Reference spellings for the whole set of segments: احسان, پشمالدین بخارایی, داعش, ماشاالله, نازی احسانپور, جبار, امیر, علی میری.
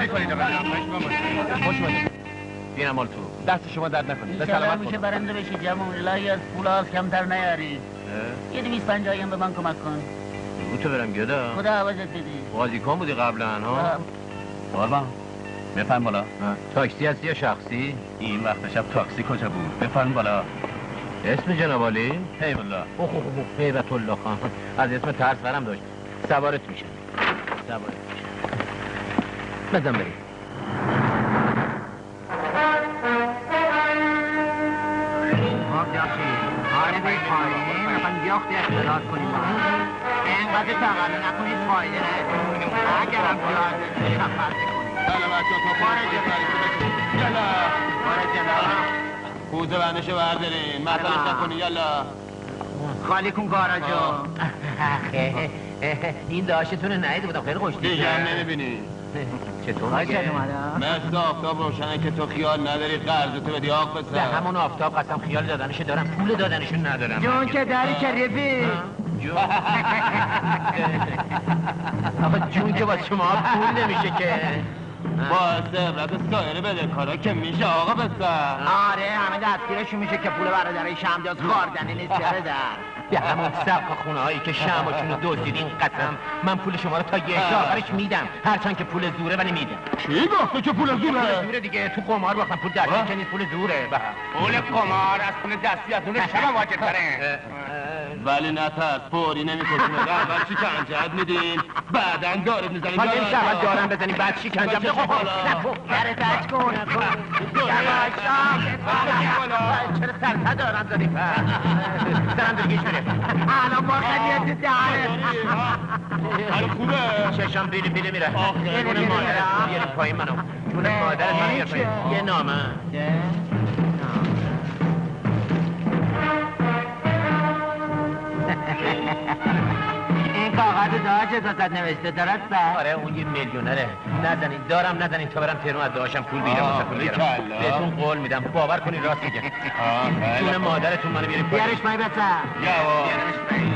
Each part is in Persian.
نکنید آقا جان، خوش باشید. اینم مال تو. دست شما درد نکنه. به سلامت باشه برنده بشید. یا مولاي از پولا کمتر نیارید. یه 250 هم به من کمک کن. او تو برم گدا. خدا عوضت بده. بازیکن بودی قبلا ها؟ قربان. بفرم بالا. تاکسی هستی یا شخصی؟ این وقت شب تاکسی کجا بود؟ بفرم بالا. اسم جناب عالی؟ هی والله. اوه اوه هیبت الله خان. از اسم ترس برم داشت. سوارت میشه. سوارت میشه. بزن بریم. اختلاط کنیم اینقدر تقلل نکنید فایده نداره اگرم جاده شفرده کنید بله بچه ها تا پاره یلا پاره جلا کوزه بندشو بردارین مثلا نکنید یلا خالی کن گاراجو این داشتون نهیده بودم خیلی خوشتید دیگه هم نمیبینی چطور میگه؟ مثل آفتاب روشنه که تو خیال نداری قرضتو بدی آق بسر به همون آفتاب قسم خیال دادنشو دارم پول دادنشو ندارم جون که داری که رفی جون آقا جون که با شما پول نمیشه که با صبرت سایر بده کارا که میشه آقا بسر آره همه دستگیرشو میشه که پول برادرهای شمداز خاردنه نیست داره در به همون سبق خونه هایی که شماشون رو دزدیدین قسم من پول شما رو تا یک آخرش میدم هرچند که پول زوره ولی میدم چی گفته که پول زوره؟ پول زوره دیگه تو قمار باختم پول دستی که نیست پول زوره پول قمار از پول دستی از اون شما واجب‌تره ولی نترس پوری نمی‌کشونه اول شکنجه‌ات میدین بعدن دارت میزنیم ما نمی‌شه دارم بزنیم بعد شکنجه‌ات بخو سر تاج کن نکن یواش چرا سر تا دارم زدی سرم درگیش میره الان واقعیت داره الان خوبه چشم بیلی بیلی میره آخه گونه مادر یعنی پای منو جون مادرت من یه نامه این کاغذ داعش ازت نوشته درسته؟ آره اون یه میلیونره نزنید دارم نزنید تا برم تهران از داعشم پول بگیرم واسه پول بیارم بهتون قول میدم باور کنید راست میگه جون مادرتون منو بیارید پایین بیارش مایی بسر یوا بیارش مایی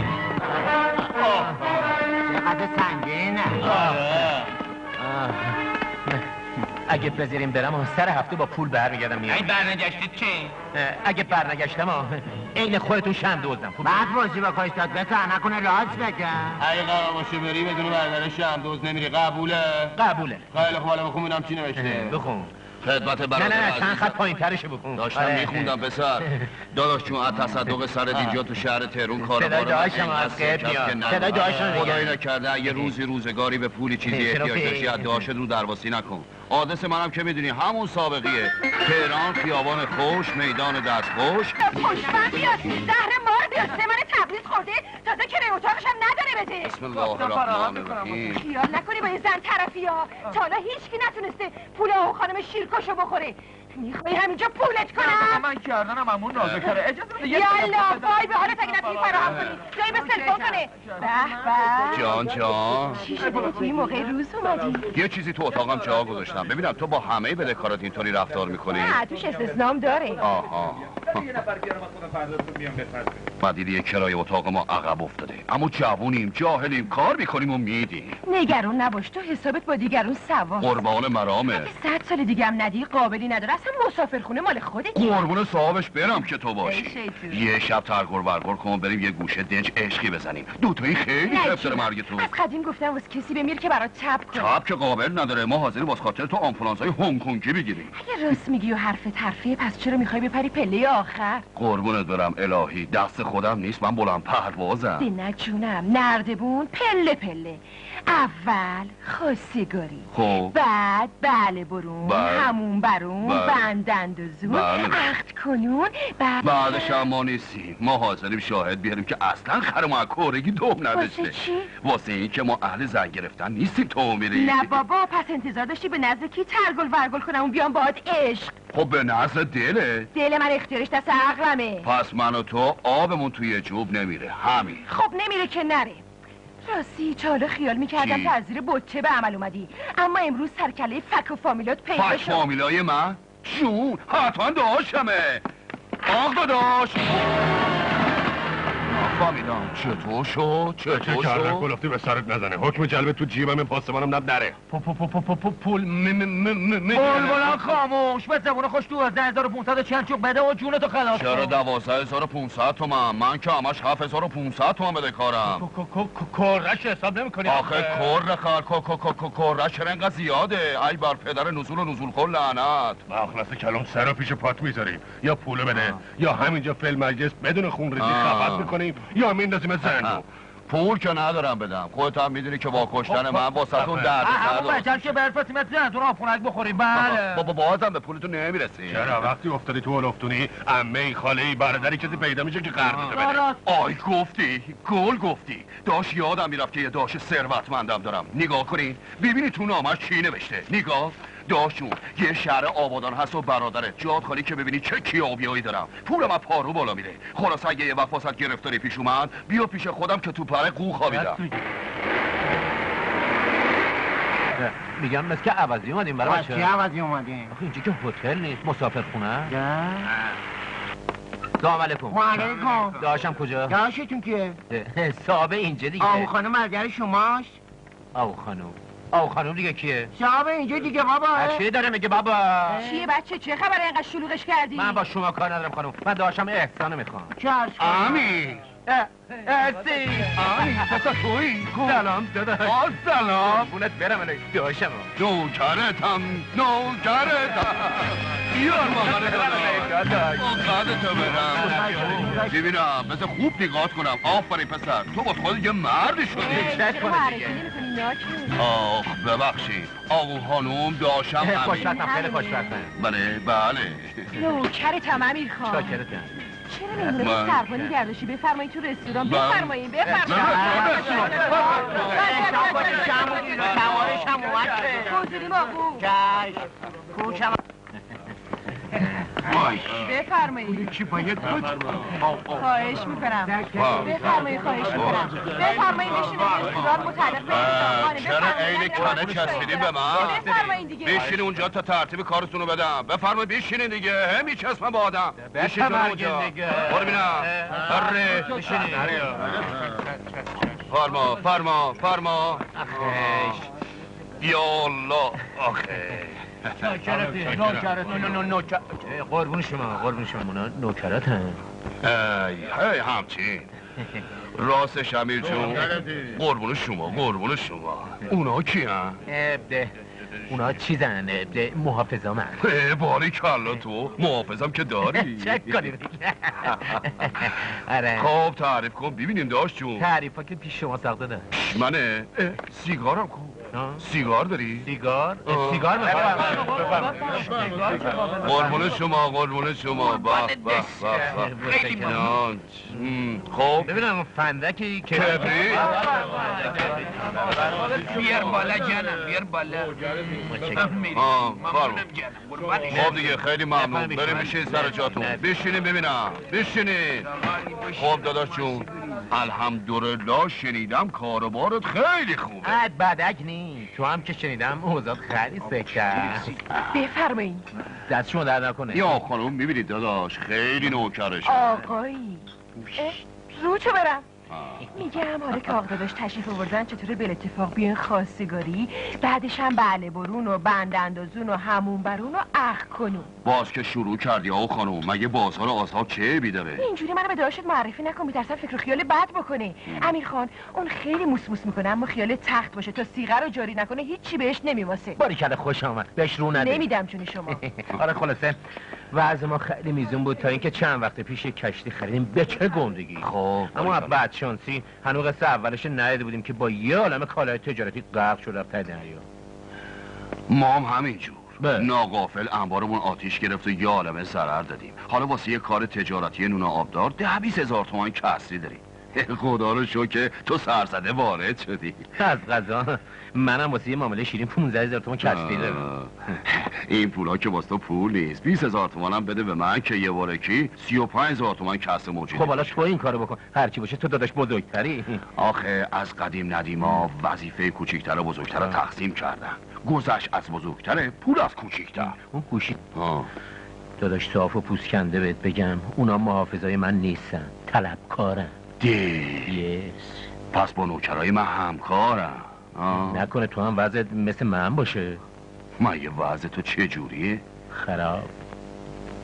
چقدر سنگینه اگه بذاریم برم و سر هفته با پول برمیگردم میام این برنگشتید چی؟ اگه برنگشتم عین خودتون شم دوزدم بعد باشی با کاش داد بسر نکنه راست بکن اگه قراماشو بری بدون بردن شم دوز نمیری قبوله؟ قبوله خیلی خوب حالا بخون بینم چی نوشته بخون خدمت برادر نه نه چند خط پایین ترشو بکن داشتم میخوندم پسر داداش چون از تصدق سرت اینجا تو شهر تهرون کاروبار داشتم از قبل میاد صدای داشتم خدای نکرده یه روزی روزگاری به پولی چیزی احتیاج داشتی از داشت رو درواسی نکن آدرس منم که میدونی همون سابقیه تهران خیابان خوش میدان دست خوش خوشمن بیاد زهر مار بیاد سه من تبریز خورده تازه که اتاقش هم نداره بده بسم الله الرحمن الرحیم خیال نکنی با این زن طرفی ها تا حالا هیچکی نتونسته پول آهو خانم شیرکشو بخوره میخوای همینجا پولت کنم من گردنم همون نازکره اجازه بده یالا وای به حالت اگه نتونی فراهم کنی جایی به سلفون کنه به به جان چی شده توی موقع روز اومدی یه چیزی تو اتاقم جا گذاشتم ببینم تو با همه بدهکارات اینطوری رفتار میکنی نه توش استثنام داره آها یه نفر بیارم از خودم فردا میام بفرسته مدیری کرایه اتاق ما عقب افتاده اما جوونیم جاهلیم کار میکنیم و میدیم نگران نباش تو حسابت با دیگرون سوا قربان مرامه 100 سال دیگه هم ندی قابلی نداره اصلا مسافرخونه مال خودت قربون صاحبش برم که تو باشی یه شب ترگور برگور کن بریم یه گوشه دنج عشقی بزنیم دوتایی خیلی خفته مرگ تو از قدیم گفتم واسه کسی بمیر که برات چاپ کنه چاپ که قابل نداره ما حاضریم واسه خاطر تو آنفولانسای هنگ کنگی بگیریم اگه راست میگی و حرفت حرفیه پس چرا میخوای بپری پله آخر قربونت برم الهی دست خودم نیست من بلند پروازم نه جونم نردبون پله پله اول خواستگاری خب بعد بله برون همون برون بندند و زود عقد کنون بعدش هم ما نیستیم ما حاضریم شاهد بیاریم که اصلا خر معکورگی دوم نداشته واسه چی؟ واسه این که ما اهل زن گرفتن نیستیم تو میری نه بابا پس انتظار داشتی به نزد کی ترگل ورگل کنم و بیام باهات عشق خب به نزد دله دل من اختیارش دست عقلمه پس من و تو آبمون توی جوب نمیره همین خب نمیره که نره راستی چاله خیال میکردم تا از زیر بچه به عمل اومدی اما امروز سرکله فک و فامیلات پیدا شد فک فامیلای من؟ جون حتما داشمه آقا داش فهمیدم. چطور شد؟ چطور شد؟ کلفتی به سرت نزنه. حکم جلب تو جیبم پاسمانم نبنره. پول بلند خاموش. به زبون خوش تو از 10500 چند چوب بده و جونتو خلاص کن. چرا 12500 تومن؟ من که همش 7500 تومن بده کارم. کرش حساب نمی‌کنی آخه؟ کر خر کرش رنگ زیاده. ای بر پدر نزول و نزول خور لعنت. مخلص کلام سر پیش پات می‌ذاریم. یا پولو بده یا همینجا فل مجلس بدون خون ریزی خفت می‌کنیم یا میندازیم زندون. پول که ندارم بدم. خودت هم میدونی که با کشتن من واسهتون درد سر. آخه بچم که برفتیم زندون آفونک بخوریم. بله. بابا بازم به پولتون نمیرسی. چرا وقتی افتادی تو الافتونی عمه خاله برادری چیزی پیدا میشه که قرضت بده. آی گفتی، گل گفتی. داش یادم میرفت که یه داش ثروتمندم دارم. نگاه کنین، ببینید تو نامش چی نوشته. نگاه داشون یه شهر آبادان هست و برادره. جاد خالی که ببینی چه کیابیایی دارم. پول من پارو بالا میره. خلاص اگه یه وفاست گرفتاری پیش اومد بیا پیش خودم که تو پره قو خوابیدم. میگم مثل که عوضی اومدیم برای بچه. بچه عوضی اومدیم. آخه اینجا که هتل نیست، مسافرخونه. سلام علیکم. وعلیکم. داشم کجا؟ داشتون کیه؟ صاحبه اینجا دیگه. آو خانم اگر شماست؟ آو خانم. آو خانم دیگه کیه؟ صاحب اینجا دیگه بابا. بچه داره میگه بابا. چیه بچه؟ چه خبره اینقدر شلوغش کردی؟ من با شما کار ندارم خانم. من داشم احسانو میخوام. چرش آمین. اسی. آمین. پسا تویی. سلام داداش. آ سلام. بونت برم علی. داشم. نوکرتم. نوکرتم. بیار مامان داداش. تو برم. ببینم بس خوب نگاه کنم. آفرین پسر. تو با خودت یه مرد شدی. چش کنه دیگه. آخ ببخشید آقا خانوم داشم همین خوشبختم. خیلی خوشبختم. بله بله نوکرتم امیر خان. شاکرتم. چرا نمی‌دونم سرپانی گردشی؟ بفرمایید تو رستوران. بفرمایید بفرمایید. بفرمایید. چی باید بود؟ خواهش میکنم. بفرمایید خواهش میکنم. بفرمایید بشینید. رستوران متعلق به شماست. چرا عین کنه چسبیدی به من؟ بفرمایید دیگه. بشینید اونجا تا ترتیب کارتون رو بدم. بفرمایید بشینید دیگه. همین چسبم با آدم. بشینید اونجا. برو ببینم. آره بشینید. فرما فرما فرما. آخیش. یا الله آخه. نوکرته، نوکرته، نوکرته. قربون شما، قربون شما. اونا نوکرت هم ای همچین. راستش امیر جون قربون شما، قربون شما. اونا کی هم؟ اونا چیزن؟ محافظام هم. باریکلا تو، محافظم که داری. چک کنید. خب تعریف کن، ببینیم داشت جون. تعریف ها که پیش شما تقدر نه. منه؟ سیگارم کن. سیگار داری؟ سیگار؟ سیگار بفرمایید. قربون شما، قربون شما. بخ بخ بخ. خیلی ممنون. خب ببینم فندکی کبری. بیار بالا جانم، بیار بالا. ممنونم جانم. خب دیگه خیلی ممنون. بریم بشین سر جاتون. بشینیم ببینم. بشینید. خب داداش جون الحمدلله شنیدم کاروبارت خیلی خوبه. عد بدک نیست. تو هم که شنیدم اوضاع خیلی سکته. بفرمایید. دست شما درد نکنه. یا خانم میبینید داداش خیلی نوکرشه. آقایی رو چه برم؟ میگم آره که آقا داداش تشریف آوردن چطوره به اتفاق بیان خواستگاری بعدش هم بله برون و بند اندازون و همون برون و اخ کنون. باز که شروع کردی آقا خانم مگه بازار آزها چه بیداره؟ اینجوری منو به داداشت معرفی نکن میترسم فکر و خیال بد بکنه. امیر خان اون خیلی موسموس میکنه اما خیال تخت باشه تا سیغه رو جاری نکنه هیچی بهش نمیواسه. باریکلا خوش آمد. بهش رو نده. نمیدم جون شما. آره خلاصه وضع ما خیلی میزون بود تا اینکه چند وقت پیش کشتی خریدیم به چه گندگی. خب اما بدشانسی هنوز قصه اولش ندیده بودیم که با یه عالمه کالای تجارتی غرق شد رفت دریا. ما هم همینجور ناغافل انبارمون آتیش گرفت و یه عالمه ضرر دادیم. حالا واسه یه کار تجارتی نون آبدار 20000 تومان کسری داریم. خدا رو شکر که تو سرزده وارد شدی. از قضا منم واسه یه معامله شیرین 15000 تومان کسری دارم. این پولا که واسه تو پول نیست. 20000 تومانم بده به من که یه وارکی 35000 تومان کسر موجوده. خب حالا تو این کارو بکن. هر چی باشه تو داداش بزرگتری. آخه از قدیم ندیما وظیفه کوچیک‌تر و بزرگتر رو تقسیم کردن. گذشت از بزرگتره، پول از کوچیک‌تر. اون کوچیک داداش صاف و پوست کنده بهت بگم اونا محافظای من نیستن، طلبکارن. جدی؟ پس با نوکرای من همکارم. نکنه تو هم وضعت مثل من باشه؟ مگه وضع تو چجوریه؟ خراب.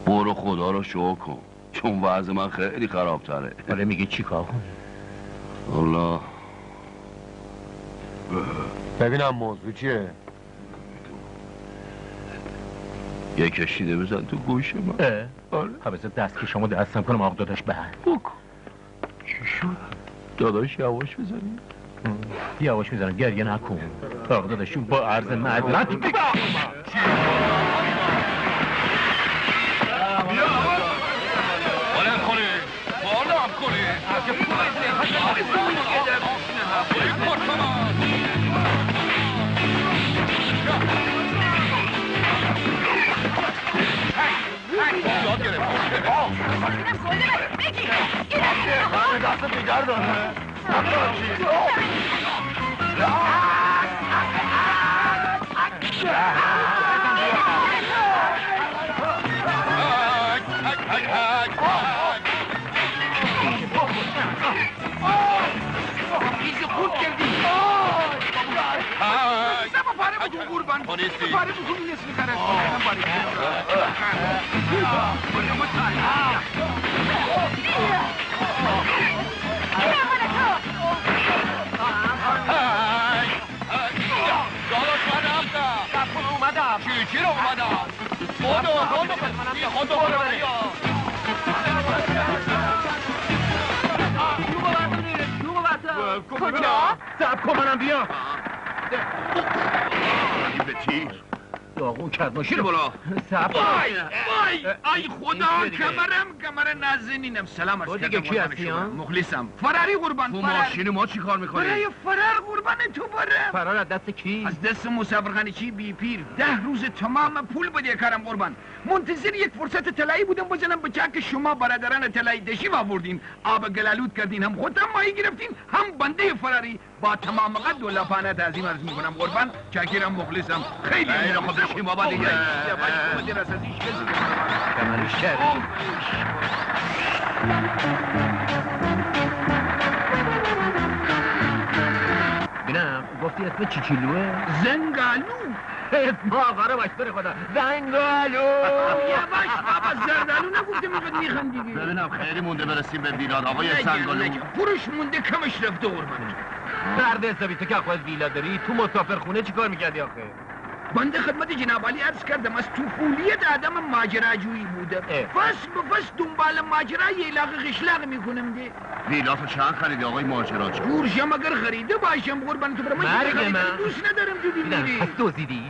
برو خدا رو شکر کن، چون وضع من خیلی خرابتره. آره میگه چی کار کنی؟ الله ببینم موضوع چیه؟ یه کشیده بزن تو گوش من. آره حبیث دست که شما دستم کنم آق داداش به هر بکن. چی شد؟ داداش یواش بزنی؟ یواش میزنم، گریه نکن آق داداشون با عرض مرد من تو دیگه آقا بلند کنه بلند کنه یاد گرفت بگی دست بیدر داره چی رو اومدم؟ خودو کجا؟ سب کن منم بیا به تیر داغون کرد ماشین بلا سب کن ای خدا کمرم نازنینم سلام عرض کردم مخلصم فراری قربان تو ماشین ما چی کار میکنی؟ برای فرار قربان تو برم فرار از دست کی؟ از دست مصبرخانی چی بی پیر 10 روز تمام پول بدی کردم قربان منتظر یک فرصت طلایی بودم بزنم به چاک شما برادران طلایی دشی آوردین آب گلالود کردین هم خودم ماهی گرفتین هم بنده فراری با تمام قد و لفانه تعظیم عرض میکنم قربان چاکرم مخلصم خیلی میرم خودشی بابا دیگه بینم گفتی اسم چیچیلوه؟ زنگالو ما آقاره باش بره خدا زنگالو یه باش بابا زردالو نگفتیم اقید میخن دیگه ببینم خیلی مونده برسیم به ویلاد آقای زنگالو پروش مونده کمش رفته قربانه درد حسابی تو که خود ویلاد داری تو مسافرخونه چی کار میکردی آخه؟ بنده خدمت جناب علی عرض کردم از طفولیت آدم ماجراجویی بوده فصل به فصل دنبال ماجرا یه علاقه قشلاق میکنم دی ویلاتو چند خریدی آقای ماجراجو گورشم اگر خریده باشم قربان تو برام دوست ندارم جدی میری دوزیدیش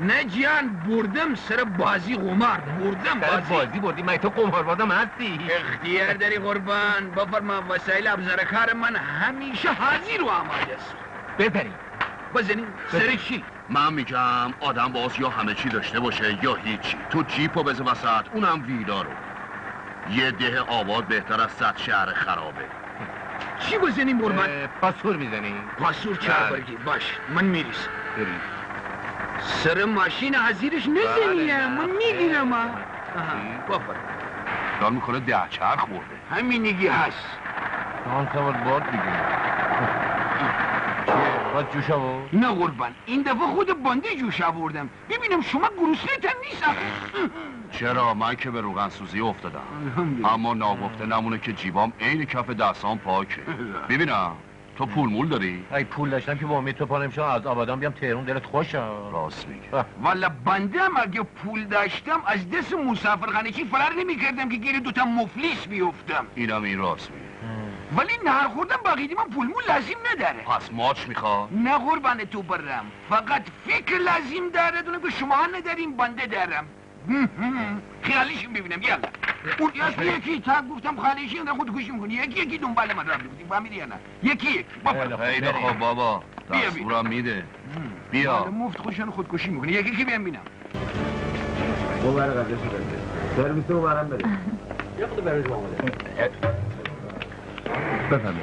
نه جان بردم سر بازی قمار بردم بازی بردی من تو قماربازم هستی اختیار داری قربان بفرما وسایل ابزارکار من همیشه حاضر و آماده است بپرید بزنید سر چی من میگم آدم باز یا همه چی داشته باشه یا هیچی تو جیپو بزن وسط اونم ویلا رو یه ده آباد بهتر از 100 شهر خرابه چی بزنیم قربان؟ پاسور میزنیم پاسور چهار برگی باش من میریسم سر ماشین حزیرش نزنیم من میگیرم بفرم دار میکنه 10 چرخ برده همینگی هست دان سوال باد دیگه جوش آورد؟ نه قربان، این دفعه خود بنده جوش آوردم ببینم شما گروسنتن نیستم چرا؟ من که به روغن سوزی افتادم اما ناگفته نمونه که جیبام عین کف دستام پاکه ببینم، تو پول مول داری؟ ای پول داشتم که با امید تو پانم شما از آبادان بیام تهرون دلت خوشم راست میگه والا بنده هم اگه پول داشتم از دست مسافرخانگی فرار نمیکردم که گیر دوتا مفلس بیفتم اینم این راست میگه ولی نهار خوردم باقیدی من پولمون لازم نداره پس ماچ میخوا؟ نه قربان تو برم فقط فکر لازم داره دونم که شما نداریم بنده دارم خیالیشون ببینم یالا اون یکی تا گفتم خالیشی نه خود گوش میکنی یکی دنبال من رفت بودی فهمیدی یا نه یکی خیلی خوب بابا دستورم میده بیا مفت خوشن خودکشی میکنی یکی بیام ببینم ببر قضیه شده سرویس رو برام بده یه خود برات اومده بفهمه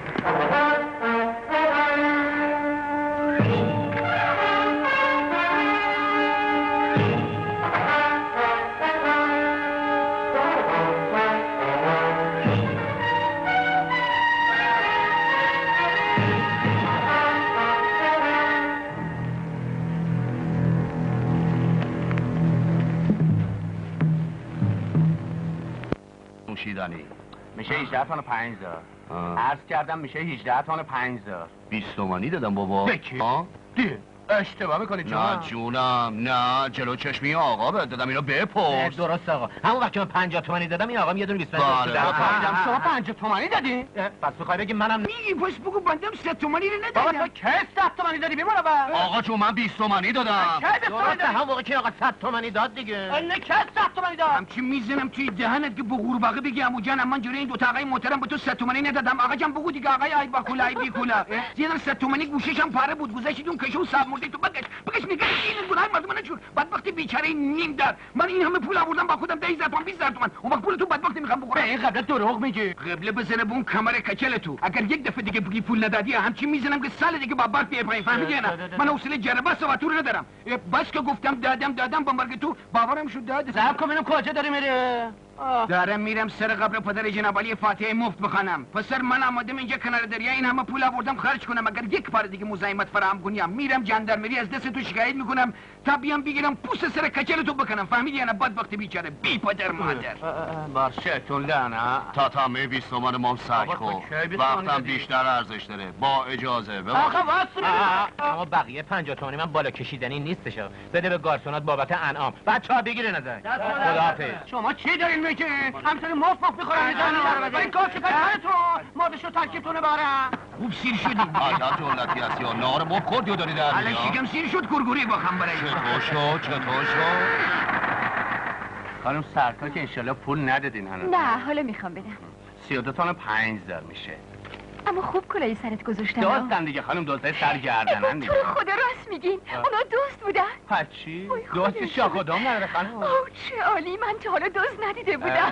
چی دانی؟ میشه 18 تومن و 5000. عرض کردم میشه 18 تومن و 5000. 20 تومانی دادم بابا. بکی؟ دیه اشتباه میکنی جونم. نه جونم نه، جلو چشمی آقا بهت دادم اینو بپرس. درست آقا، همون وقتی من 50 تومانی دادم این آقا یه دونه 20 تومانی دادم. شما 50 تومانی دادی؟ پس میخوای بگی منم میگی؟ پس بگو بندم 3 تومانی رو ندادم. بابا تو کی 100 تومانی دادی بیمار بابا؟ آقا جون من 20 تومانی دادم. درست همون موقع که آقا 100 تومانی داد دیگه. نه کی 100 تومانی دادم؟ چی میزنم توی دهنت که به قورباغه بگی عمو جانم من جوری این دو تا آقای محترم به تو 100 تومانی ندادم. آقا جان بگو دیگه آقای آی با کولا آی بی کولا. یه 100 تومانی گوشیشم پاره بود، گذاشتون کشو مردی تو بگش نگه این گناه مردم نجور بدبختی بیچاره این نیم در من این همه پول آوردم با خودم 10 تومن 20 تومن اون وقت پول تو بدبختی میخوام بخورم. این قبله دروغ میگه، قبله بزنه به اون کمر کچل تو. اگر یک دفعه دیگه بگی پول ندادی همچین میزنم که سال دیگه با برف بیای پایین، فهمیدی؟ نه من حوصله جربه صحبت رو ندارم. بس که گفتم دادم با مرگ تو باورم شد. داد صاحب کو منو کجا داری میری؟ دارم میرم سر قبر پدر جناب علی فاتحه مفت بخونم. پسر من آمدم اینجا کنار دریا این همه پول آوردم خرج کنم، اگر یک بار دیگه مزاحمت فراهم کنیم میرم جندرمری از دست تو شکایت میکنم تا بیام بگیرم پوست سر کچل تو بکنم، فهمیدی؟ نه بدبخت بیچاره بی پدر مادر. بارشتون لعنه تا تمه 20 تومن مام سر کو وقتم بیشتر ارزش داره. با اجازه آقا واسه اما بقیه 50 تومانی من بالا کشیدنی نیستش، بده به گارسونات بابت انعام بچا بگیره نظر. خداحافظ. شما چی دارین میگه؟ همسر مفت میخورن میزنن این کاسه پدرتو مادشو ترکیبتونه بارم. خوب سیر شدی آقا جولتی هستی و نار مو کردیو داری در میاد. الکیگم سیر شد گورگوری باخم برای چطور شد خانم سرکار که انشالله پول ندادین هنوز؟ نه حالا میخوام بدم. 32 تومن و 5000 میشه. اما خوب کلای سرت گذاشتن. دوستن دیگه خانم، دوستای سرگردنن دیگه. تو رو خدا راست میگین، اونا دوست بودن. هرچی؟ دوست شاخدام نداره خانم. اوه چه عالی، من تا حالا دوست ندیده بودم.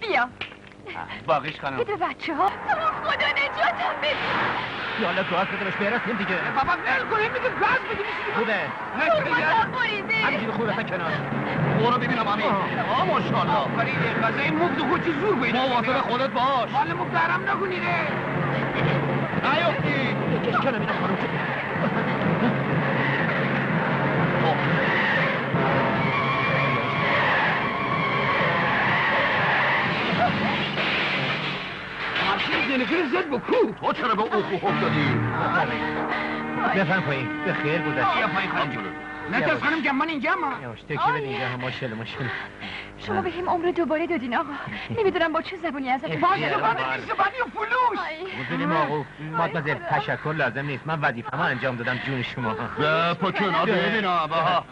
بیا باقیش خانم بده بچه ها. خدا نجاتم بده. یالا گاز بدمش برسیم دیگه. بابا بلگونه میگه گاز بدیم. خوبه خوبه خوریده همینجوری خوبه تا کنار برو ببینم همین. آه ماشاءالله آفرینه. غذای مفت و خودی زور بده. مواظب خودت باش، حال مفت درم نکنی ره نیفتی. کنم اینو خانم نگیر زد با کو. تو چرا به او خوب دادی؟ بفهم پایین به خیر گذشت. بیا پایین خانم جلو. نترس خانم جان من اینجام. یواش تکیه بده اینجا. ماشاءالله ماشاءالله. شما به هم عمر دوباره دادین آقا. نمیدونم با چه زبونی ازت باز دوباره زبانی و فلوس. میدونیم آقا مادمزل تشکر لازم نیست، من وظیفه‌مو انجام دادم. جون شما. پاکنا ببین آقا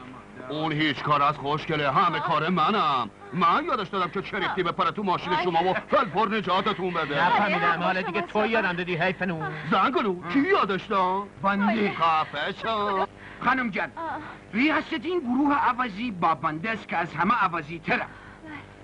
اون هیچ کار از خوشگله، همه کار منم. من یادش دادم که چریختی بپره تو ماشین شما و فلفر نجاتتون بده. نفهمیدم حالا دیگه تو یادم دادی حیفنو زنگلو کی یادش داد؟ بندی خفه شو خانم جان. ریاست این گروه عوضی با بنده است که از همه عوضی ترم.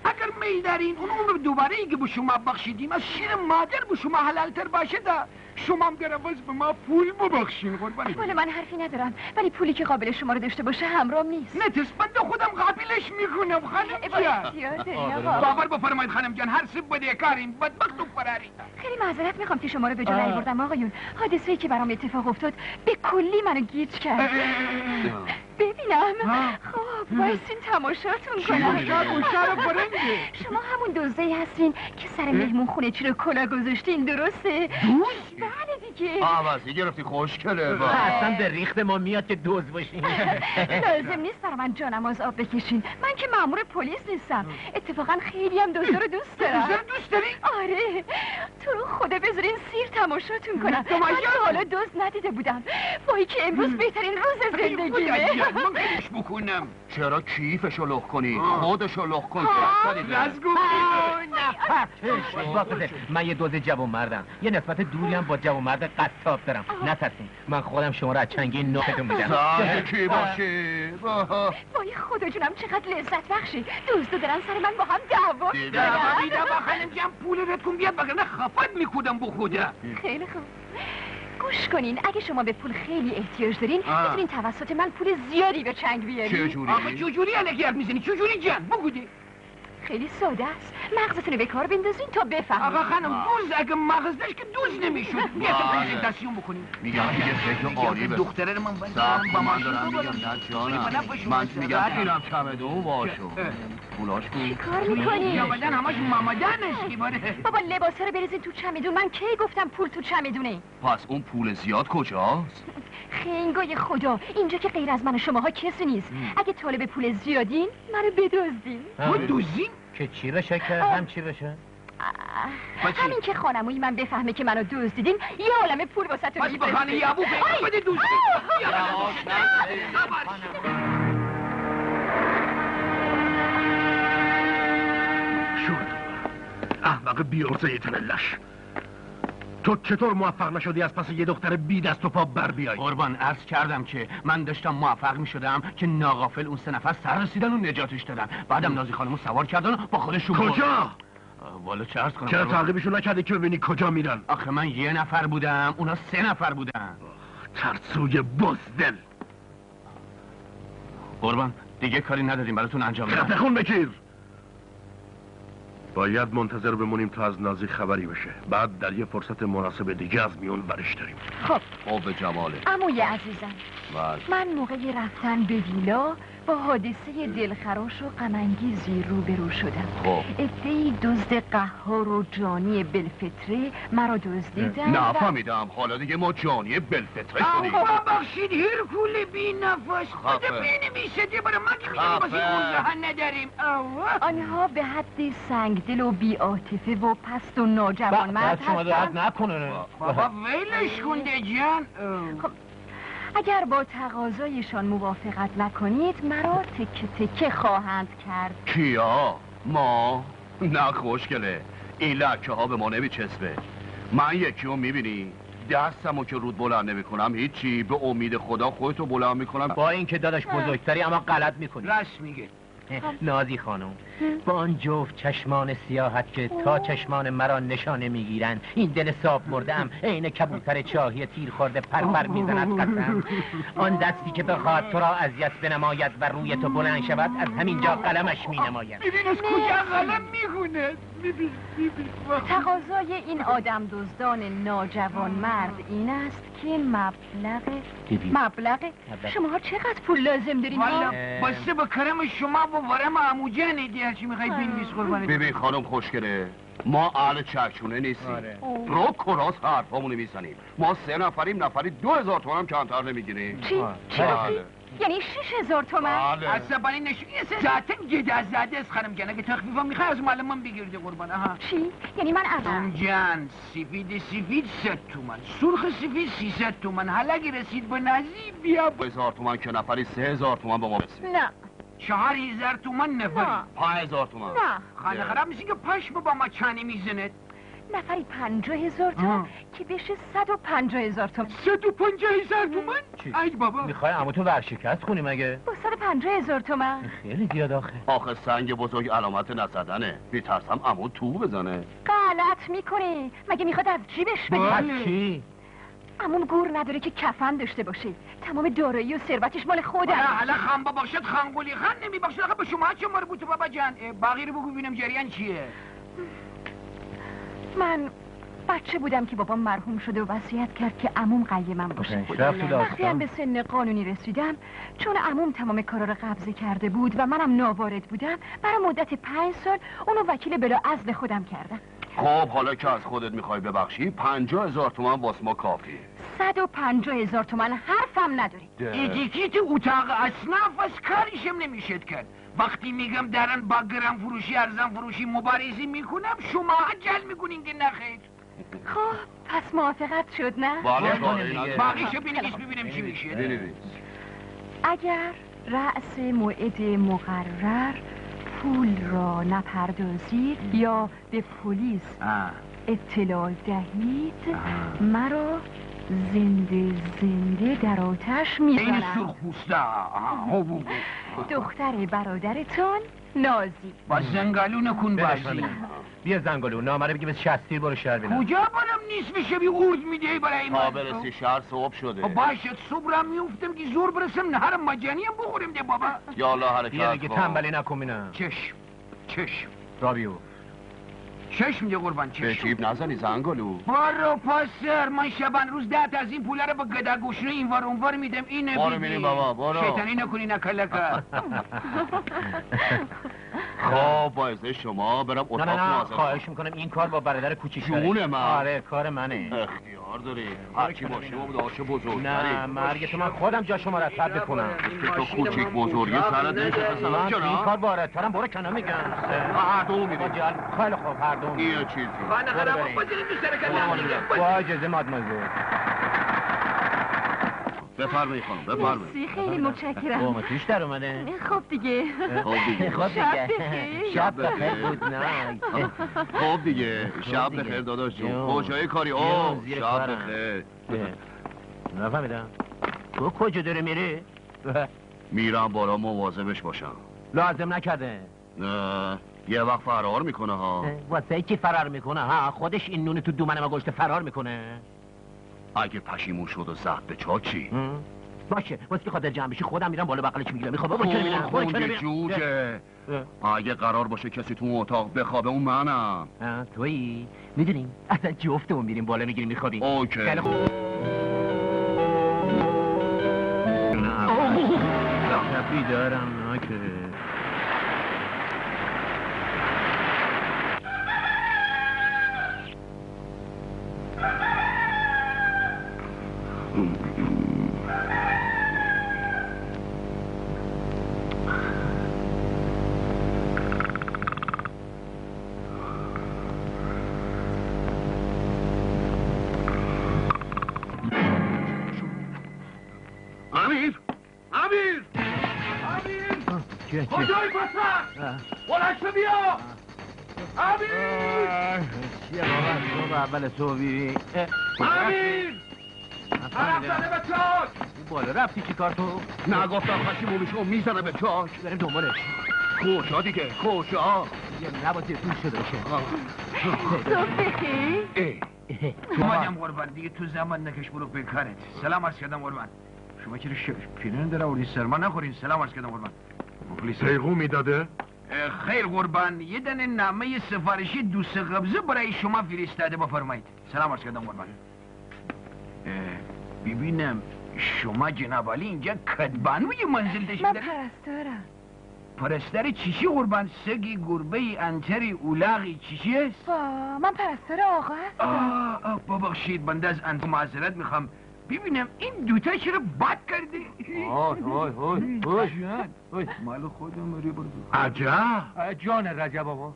اگر میل دارین اون عمر دوباره ای که به شما بخشیدیم از شیر مادر به شما حلالتر باشه ده شما هم در عوض به ما پول ببخشین قربانم. ولی من حرفی ندارم، ولی پولی که قابل شما رو داشته باشه همرام نیست. نترس بنده خودم قابلش میکنم خانم جان. باور بفرمایید خانم جان هر سب بده کارین بدبخت و فراری. خیلی معذرت میخوام که شما رو به جلو آوردم آقایون. حادثه‌ای که برام اتفاق افتاد به کلی منو گیج کرد. ببینم خب وایسین تماشاتون کنم. شما همون دوزه‌ای هستین که سر مهمونخونه چی رو کلا گذاشتین، درسته؟ دوز؟ بله دیگه. عوضی گرفتی خوشگله. اصلا به ریخت ما میاد که دوز باشین. لازم نیست برای من جانم از آب بکشین، من که مأمور پلیس نیستم. اتفاقا خیلی هم دوزا رو دوست دارم. دوزا رو دوست داری؟ آره. تو رو خدا بذارین سیر تماشاتون کنم. من تا حالا دوز ندیده بودم. وای که امروز بهترین روز زندگیمه. من کیش بکنم؟ چرا کیفشو لخ کنی؟ خودشو لخ کن. نزگو نفت. من یه دوز جوان مردم، یه نسبت دوری هم با جوان مرد قطاب دارم. نترسین من خودم شما را از چنگی نوکتون میدم. ساده کی باشی؟ وای خدا جونم چقدر لذت بخشی. دوستو دارن سر من با هم دعوا دیده با خانم جم پول رد کن بیاد بگرنه خفت میکودم با خوده. خیلی خوب گوش کنین، اگه شما به پول خیلی احتیاج دارین میتونین توسط من پول زیادی به چنگ بیارین. چجوری؟ آقا چجوری الگیت میزنی؟ چجوری جان بگو. خیلی ساده است. مغزتونو به کار بندازین تا بفهمید. آقا خانم دوز اگه مغز داشت که دوز نمیشد. بیا تا دستیون بکنیم. میگم دیگه عالیه. دختره من با من دارم میگم نه من میگم اینم کمه دو واشو. پولاش کو کار میکنی؟ یا بدن همش ممدنش میبره. بابا لباسا رو بریزین تو چمیدون. من کی گفتم پول تو چمیدونه؟ پس اون پول زیاد کجاست؟ خنگای خدا اینجا که غیر از من و شماها کسی نیست. اگه طالب پول زیادین منو بدزدین. ما دوزیم که چی را شکر هم چی را شد؟ همین که خانموی من بفهمه که منو دزدیدین یه عالمه پول واسهتون می‌ذاره. پس بخانه یابو پیدا بده دوزدین. احمق بیارزه تنلش، تو چطور موفق نشدی از پس یه دختر بی دست و پا بر بیایی؟ قربان عرض کردم که من داشتم موفق می شدم که ناغافل اون سه نفر سر رسیدن و نجاتش دادن، بعدم نازی خانمو سوار کردن با خودشون. کجا؟ والا چه عرض کنم؟ چرا تعقیبشون نکردی که ببینی کجا میرن؟ آخه من یه نفر بودم، اونا سه نفر بودن. ترسوی بزدل. قربان دیگه کاری نداریم براتون انجام بدم. خون بکیر. باید منتظر بمونیم تا از نازی خبری بشه، بعد در یه فرصت مناسب دیگه از میون برش داریم. خب خوب جماله عموی عزیزم بل. من موقع رفتن به ویلا با حادثه دلخراش و غم‌انگیزی روبرو شدم. خب عده‌ای دزد قهار و جانی بلفتره مرا دزدیدن. نه فهمیدم حالا دیگه ما جانی بلفتره شدیم. آقا ببخشید هرکول بی نفس خود بینمیشه دی برای من که میگم بازی اون نداریم. آنها به حد سنگدل و بی عاطفه و پست و ناجوانمرد هستن. بابا شما نکنه بابا ویلش کن جان. خب اگر با تقاضایشان موافقت نکنید مرا تکه تکه خواهند کرد. کیا؟ ما؟ نه خوشگله این لکه ها به ما نمیچسبه. من یکی رو میبینی دستمو که رود بلند نمیکنم هیچی، به امید خدا خودتو بلند میکنم. با اینکه داداش بزرگتری اما غلط میکنی. راست میگه نازی خانم، با آن جفت چشمان سیاحت که تا چشمان مرا نشانه میگیرند این دل صاف مردم عین کبوتر چاهی تیر خورده پرپر میزند. قسم آن دستی که بخواد تو را اذیت بنماید و روی تو بلند شود از همینجا قلمش مینماید. ببین از کجا قلم میخونه. تقاضای این آدم دزدان ناجوانمرد این است که مبلغ شما چقدر پول لازم دارین؟ والا بسته به کرم شما با ورم عموجه نیدی هرچی میخوایی بینیس قربانه. ببین خانم خوشگله ما اهل چکچونه نیستیم. آره. رو کراس حرفامونو میزنیم. ما سه نفریم، نفری 2000 تومن هم کمتر نمیگیریم. چی؟ چی؟ یعنی 6000 تومن؟ از زبانی نشون یه سه ذاتن گده زده از خانم جان اگه تخفیفا میخوای از معلمان بگیرده قربانه. ها چی؟ یعنی من اول جان سفید 100 تومن، سرخ سفید 300 تومن، حالا اگه رسید به نزی بیا 2000 تومن که نفری 3000 تومن به ما رسید. نه 4000 تومن نفری. 5000 تومن. نه خانه خراب میشه که پشم با ما چانی میزنه. نفری 50000 تومن که بشه 150000 تومن. 150000 تومن؟ ای بابا میخوای عموتو ورشکست کنی مگه؟ با 150000 تومن خیلی زیاد. آخه سنگ بزرگ علامت نزدنه، میترسم عمو تو بزنه. غلط میکنی، مگه میخواد از جیبش بگیره؟ چی؟ عموم گور نداره که کفن داشته باشه، تمام دارایی و ثروتش مال خودم. حالا خان باشد خانگولی خان نمیبخشه. آخه به شما چه مربوطه بابا جان؟ باقی رو بگو ببینم جریان چیه. من بچه بودم که بابام مرحوم شده و وصیت کرد که عموم قیمم باشه. وقتی هم به سن قانونی رسیدم چون عموم تمام کارا رو قبضه کرده بود و منم ناوارد بودم برای مدت 5 سال اونو وکیل بلاعزل خودم کردم. خب حالا که از خودت میخوای ببخشی 50000 تومن واسه ما کافیه. 150000 تومن حرفم نداری. ایدیکیت اتاق اصناف از کارشم نمیشد کرد. وقتی میگم درن با گرم فروشی ارزان فروشی مبارزی میکنم شما عجل میکنین که نخیر. خب پس موافقت شد نه؟ باقیشو بینیش ببینم چی میشه. اگر رأس موعد مقرر پول را نپردازید یا به پلیس اطلاع دهید مرا زنده در آتش میزنم. این سرخوسته دختر برادرتان نازی. با زنگالو نکن بازی. بیا زنگالو نامره بگی بس 60 برو شهر بینم. کجا برم نیست بشه بی عرض میدهی برای من. تا برسی شهر صبح شده. باشد صبرم میفتم که زور برسم نهرم مجانی هم بخورم ده بابا. یالا حرکت کن. بیا دیگه تنبلی نکن. بینم چشم. چشم رابیو چشم یه قربان چشم بشیب نزنی زنگالو برو پاسر من شبان روز دهت از این پوله رو با گدرگوشنه این وار اونوار میدم اینه بیدی برو میریم بابا برو شیطانی نکنی نکلکه خب باعثه شما برم اتاق نه خواهش میکنم این کار با برادر کوچیک داره جونه من آره کار منه اختیار داری هرکی باشه با بود آشه بزرگ نه مرگت من خودم جا شما را تبد کنم که تو کوچیک بزرگی سرت نشه پسرم چرا؟ این کار با رترم برو کنم میگم هر دوم میریم خیلی خوب هر دوم یه چیزی من خودم بزرگی بیشتر کنم با اجازه مادمازل بفرمایید خانم بفرمایید سی خیلی متشکرم قومتیش در اومده خب دیگه شب بخیر بود نه خب دیگه شب بخیر داداش جون کجای کاری او شب بخیر نفهمیدم تو کجا داره میری میرم بالا مواظبش باشم لازم نکرده نه یه وقت فرار میکنه ها واسه کی فرار میکنه ها خودش این نون تو دومن ما گشته فرار میکنه اگه پشیمون شد و زد به چا چی؟ باشه، واسه که خاطر جمع بشی خودم میرم بالا بغلش میگیرم میخوام بابا چه میرم خودم چه جوجه اگه قرار باشه کسی تو اتاق بخوابه اون منم تویی میدونیم اصلا جفتمون میریم بالا میگیریم میخوابیم اوکی تپی دارم نکه کجای پسر؟ بلند شو بیا! امیر! چیه بابا تو اول تو بیری؟ امیر! رفتنه به چاک! بالا رفتی چی کار تو؟ نه گفتم خشیمونشو میزنه به چاک! بریم دنبالش! خوشا دیگه! خوشا! یه نباید دور شده باشه! صبحی! اومدم قربان دیگه تو زمان نکش برو به کارت! سلام عرض کردم قربان! شما چرا پیرن داره اولی سرما نخورین! سلام عرض کردم قربان! پیغو میداده؟ خیر قربان یه دنه نامه سفارشی دوست قبضه برای شما فرستاده بفرمایید سلام عرض کردم قربان ببینم شما جناب علی اینجا کدبانوی منزل داشتید من پرستارم پرستار چیشی قربان سگی گربه انتری اولاغی چیشی است؟ من پرستار آقا هستم ببخشید بنده از انتو معذرت میخوام ببینم این دوتا چرا بد کرده؟ آه آه آه آه مال خودم رو بردو عجب جان رجب آقا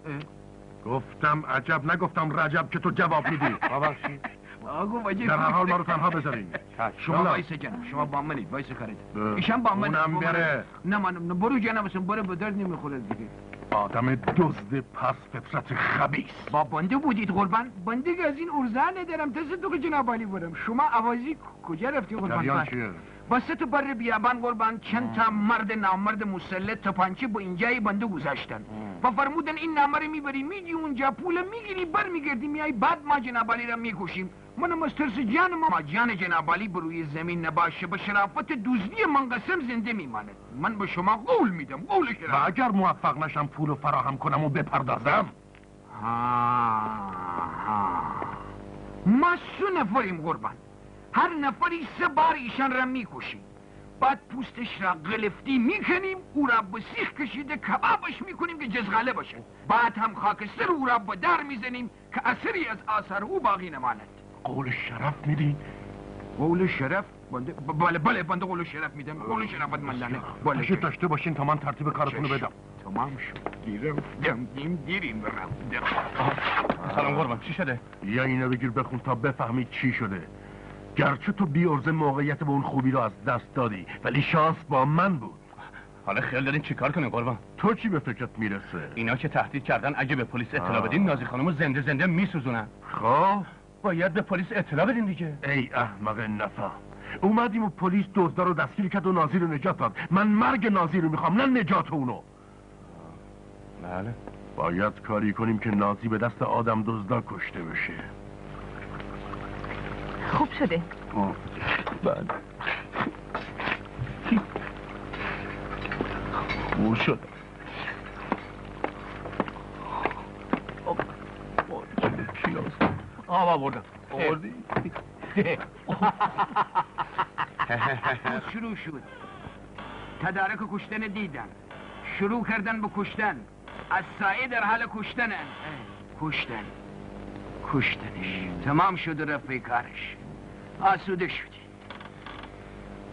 گفتم عجب نگفتم رجب که تو جواب میدی ببخشید در حال ما رو تنها بذارین شما وایسه جنم شما با منید وایسه خرید ایشم با منید اونم بره نه من برو جنم بسن برو به درد نمیخوره دیگه آدم دزد پس فطرت خبیث با بنده بودید قربان بنده که از این ارزه ندارم تصدق جناب علی برم شما عوازی کجا رفتی قربان واسه تو بر بیابان قربان چند تا مرد نامرد مسلط تپانچه با اینجای بنده گذاشتن و فرمودن این نامه رو میبری میدی اونجا پول میگیری برمیگردی میای بعد ما جناب علی را میکشیم منم از ترس جان ما جان جناب علی بروی زمین نباشه به شرافت دزدی من قسم زنده میماند من به شما قول میدم قول شرافت و اگر موفق نشم پول رو فراهم کنم و بپردازم ما سه نفریم قربان هر نفری سه بار ایشان را میکشیم بعد پوستش را غلفتی میکنیم او را به سیخ کشیده کبابش میکنیم که جزغاله باشه بعد هم خاکستر او را به در میزنیم که اثری از آثار او باقی نماند قول شرف میدی؟ قول شرف؟ بله بله بنده قول شرف میدم قول شرفت مندنه بله شد داشته باشین تا من ترتیب کارتونو بدم تمام شد دیرم دیریم برم سلام قربان چی شده؟ یا اینو بگیر بخون تا بفهمی چی شده گرچه تو بی عرضه موقعیت به اون خوبی رو از دست دادی ولی شانس با من بود حالا خیال دارین چیکار کنیم قربان تو چی به فکرت میرسه؟ اینا که تهدید کردن اگه به پلیس اطلاع بدین نازی خانمو زنده زنده میسوزونن خب باید به پلیس اطلاع بدین دیگه ای احمق نفا اومدیم و پلیس دزدا رو دستگیر کرد و نازی رو نجات داد من مرگ نازی رو میخوام نه نجات اونو بله باید کاری کنیم که نازی به دست آدم دزدا کشته بشه خوب شده بله خوب شد آوردم. آوردی؟ شروع شد. تدارک کشتن دیدن. شروع کردن به کشتن. از سایه در حال کشتنن. کشتن. کشتنش. تمام شد رفت به کارش. آسوده شدی.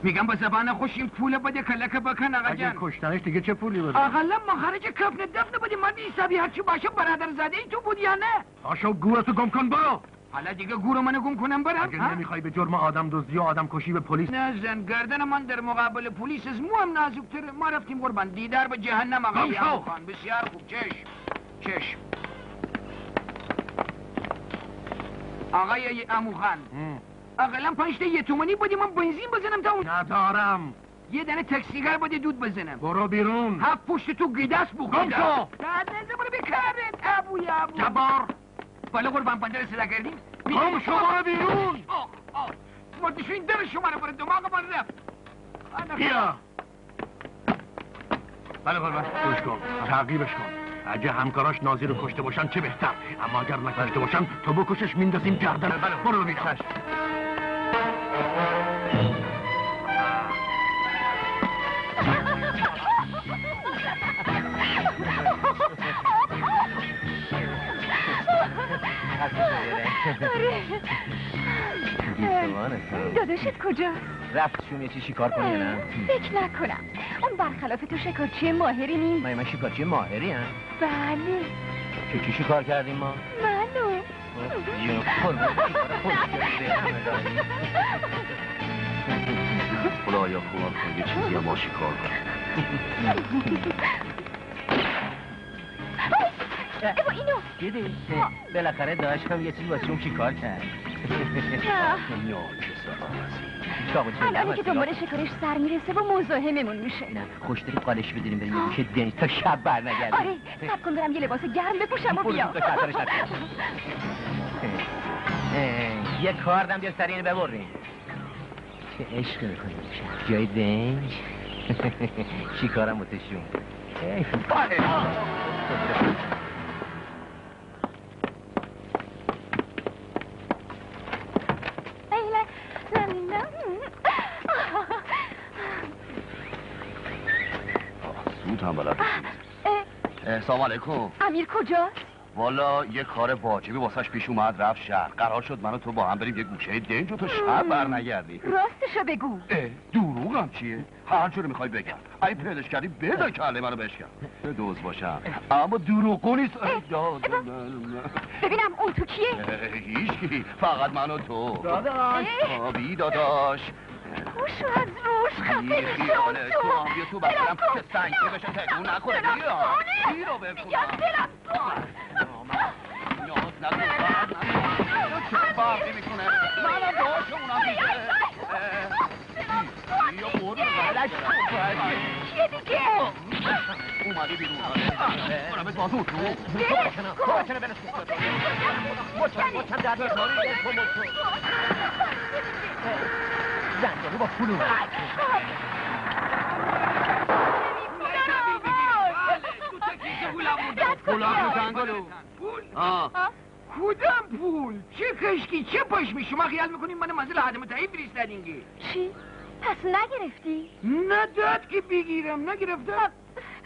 میگم با زبان خوش این پول بده کلکه بکن آقا جان. اگه کشتنش دیگه چه پولی بده؟ آقا لم مخارج کفن دفن بده من حسابی هرچی باشه برادر زاده ای تو بود یا نه؟ آشو گورتو گم کن برو. حالا دیگه گور منو گم کنم برم؟ اگه نمیخوای به جرم آدم دزدی و آدم کشی به پلیس نزن. گردن من در مقابل پلیس از مو هم نازک‌تره. ما رفتیم قربان دیدار به جهنم آقا جان. بسیار خوب. چشم. چشم. آقای اموخان. اقلا 5 تا یه تومانی بودی من بنزین بزنم تا اون ندارم. یه دنه تاکسیگر بودی دود بزنم. برو بیرون. هفت پشت تو گیدست بخوردم. گم شو. نه زبانو بکرد. ابو جبار بالا قربان پندر صدا کردیم. گم شو برو بیرون. آه مردشو این دم شما رو برد دماغ من رفت. بیا بالا قربان گوش کن. تعقیبش کن. اگه همکاراش نازی رو کشته باشن چه بهتر. اما اگر نکشته باشن تو بکشش میندازیم گردن. برو بیرون. داداشت کجا؟ رفت شون یه چی شکار کنی نه؟ فکر نکنم. اون برخلاف تو شکارچی ماهری نیم. ما شکارچی ماهری هم؟ بله. چه چی شکار کردیم ما؟ منو یه خلایا خوام یه چیزی هم ما شکار ایبا اینو دیدی؟ بالاخره داشتم یه چیز واسه اون شکار کرد. الان که دنبال شکارش سر میرسه و مزاحممون میشه. نه خوشتری قالش بدیریم بریم یه که دنیز تا شب برنگردیم. آره سب کن برم یه لباس گرم بپوشم و بیا. یه کاردم بیا سر اینو ببریم. چه عشق میکنیم جای دنج شکارم بتشون. سود هم بلد نیست. سلام علیکم. امیر کجاست؟ والا یه کار واجبی واسش پیش اومد رفت شهر. قرار شد من و تو با هم بریم یه گوشه دنج و تو شب برنگردی. راستشو بگو. دروغم چیه؟ هر جور میخوای بگم. اگه پیداش کردی بده کله منو بشکن. به دوز باشم. اما دروغگو نیست. ببینم اون تو کیه؟ هیچکی. فقط من و تو. داداش. آبی داداش. خوشو از روش خفه میشه اون تو. بیا تو بگم که سنگی بشه تکون نکنه. بیرو بکنم. نه نه چه باب نمیکنه. منم دوش اونم میشه. یا اون ولش چه دیگه؟ اومدی بیرون. برو به بازو تو. کوچنه بنس. کوچن داد نوری تو مو تو. زنده رو با پول اومد. تو تکیه پولا بود. پولا تو انگلو. پول؟ کدام پول؟ چه کشکی چه پشمی؟ شما خیال میکنین من منزل حدم تعیین فرستادینگی؟ چی؟ پس نگرفتی؟ نداد که بگیرم. نگرفتم.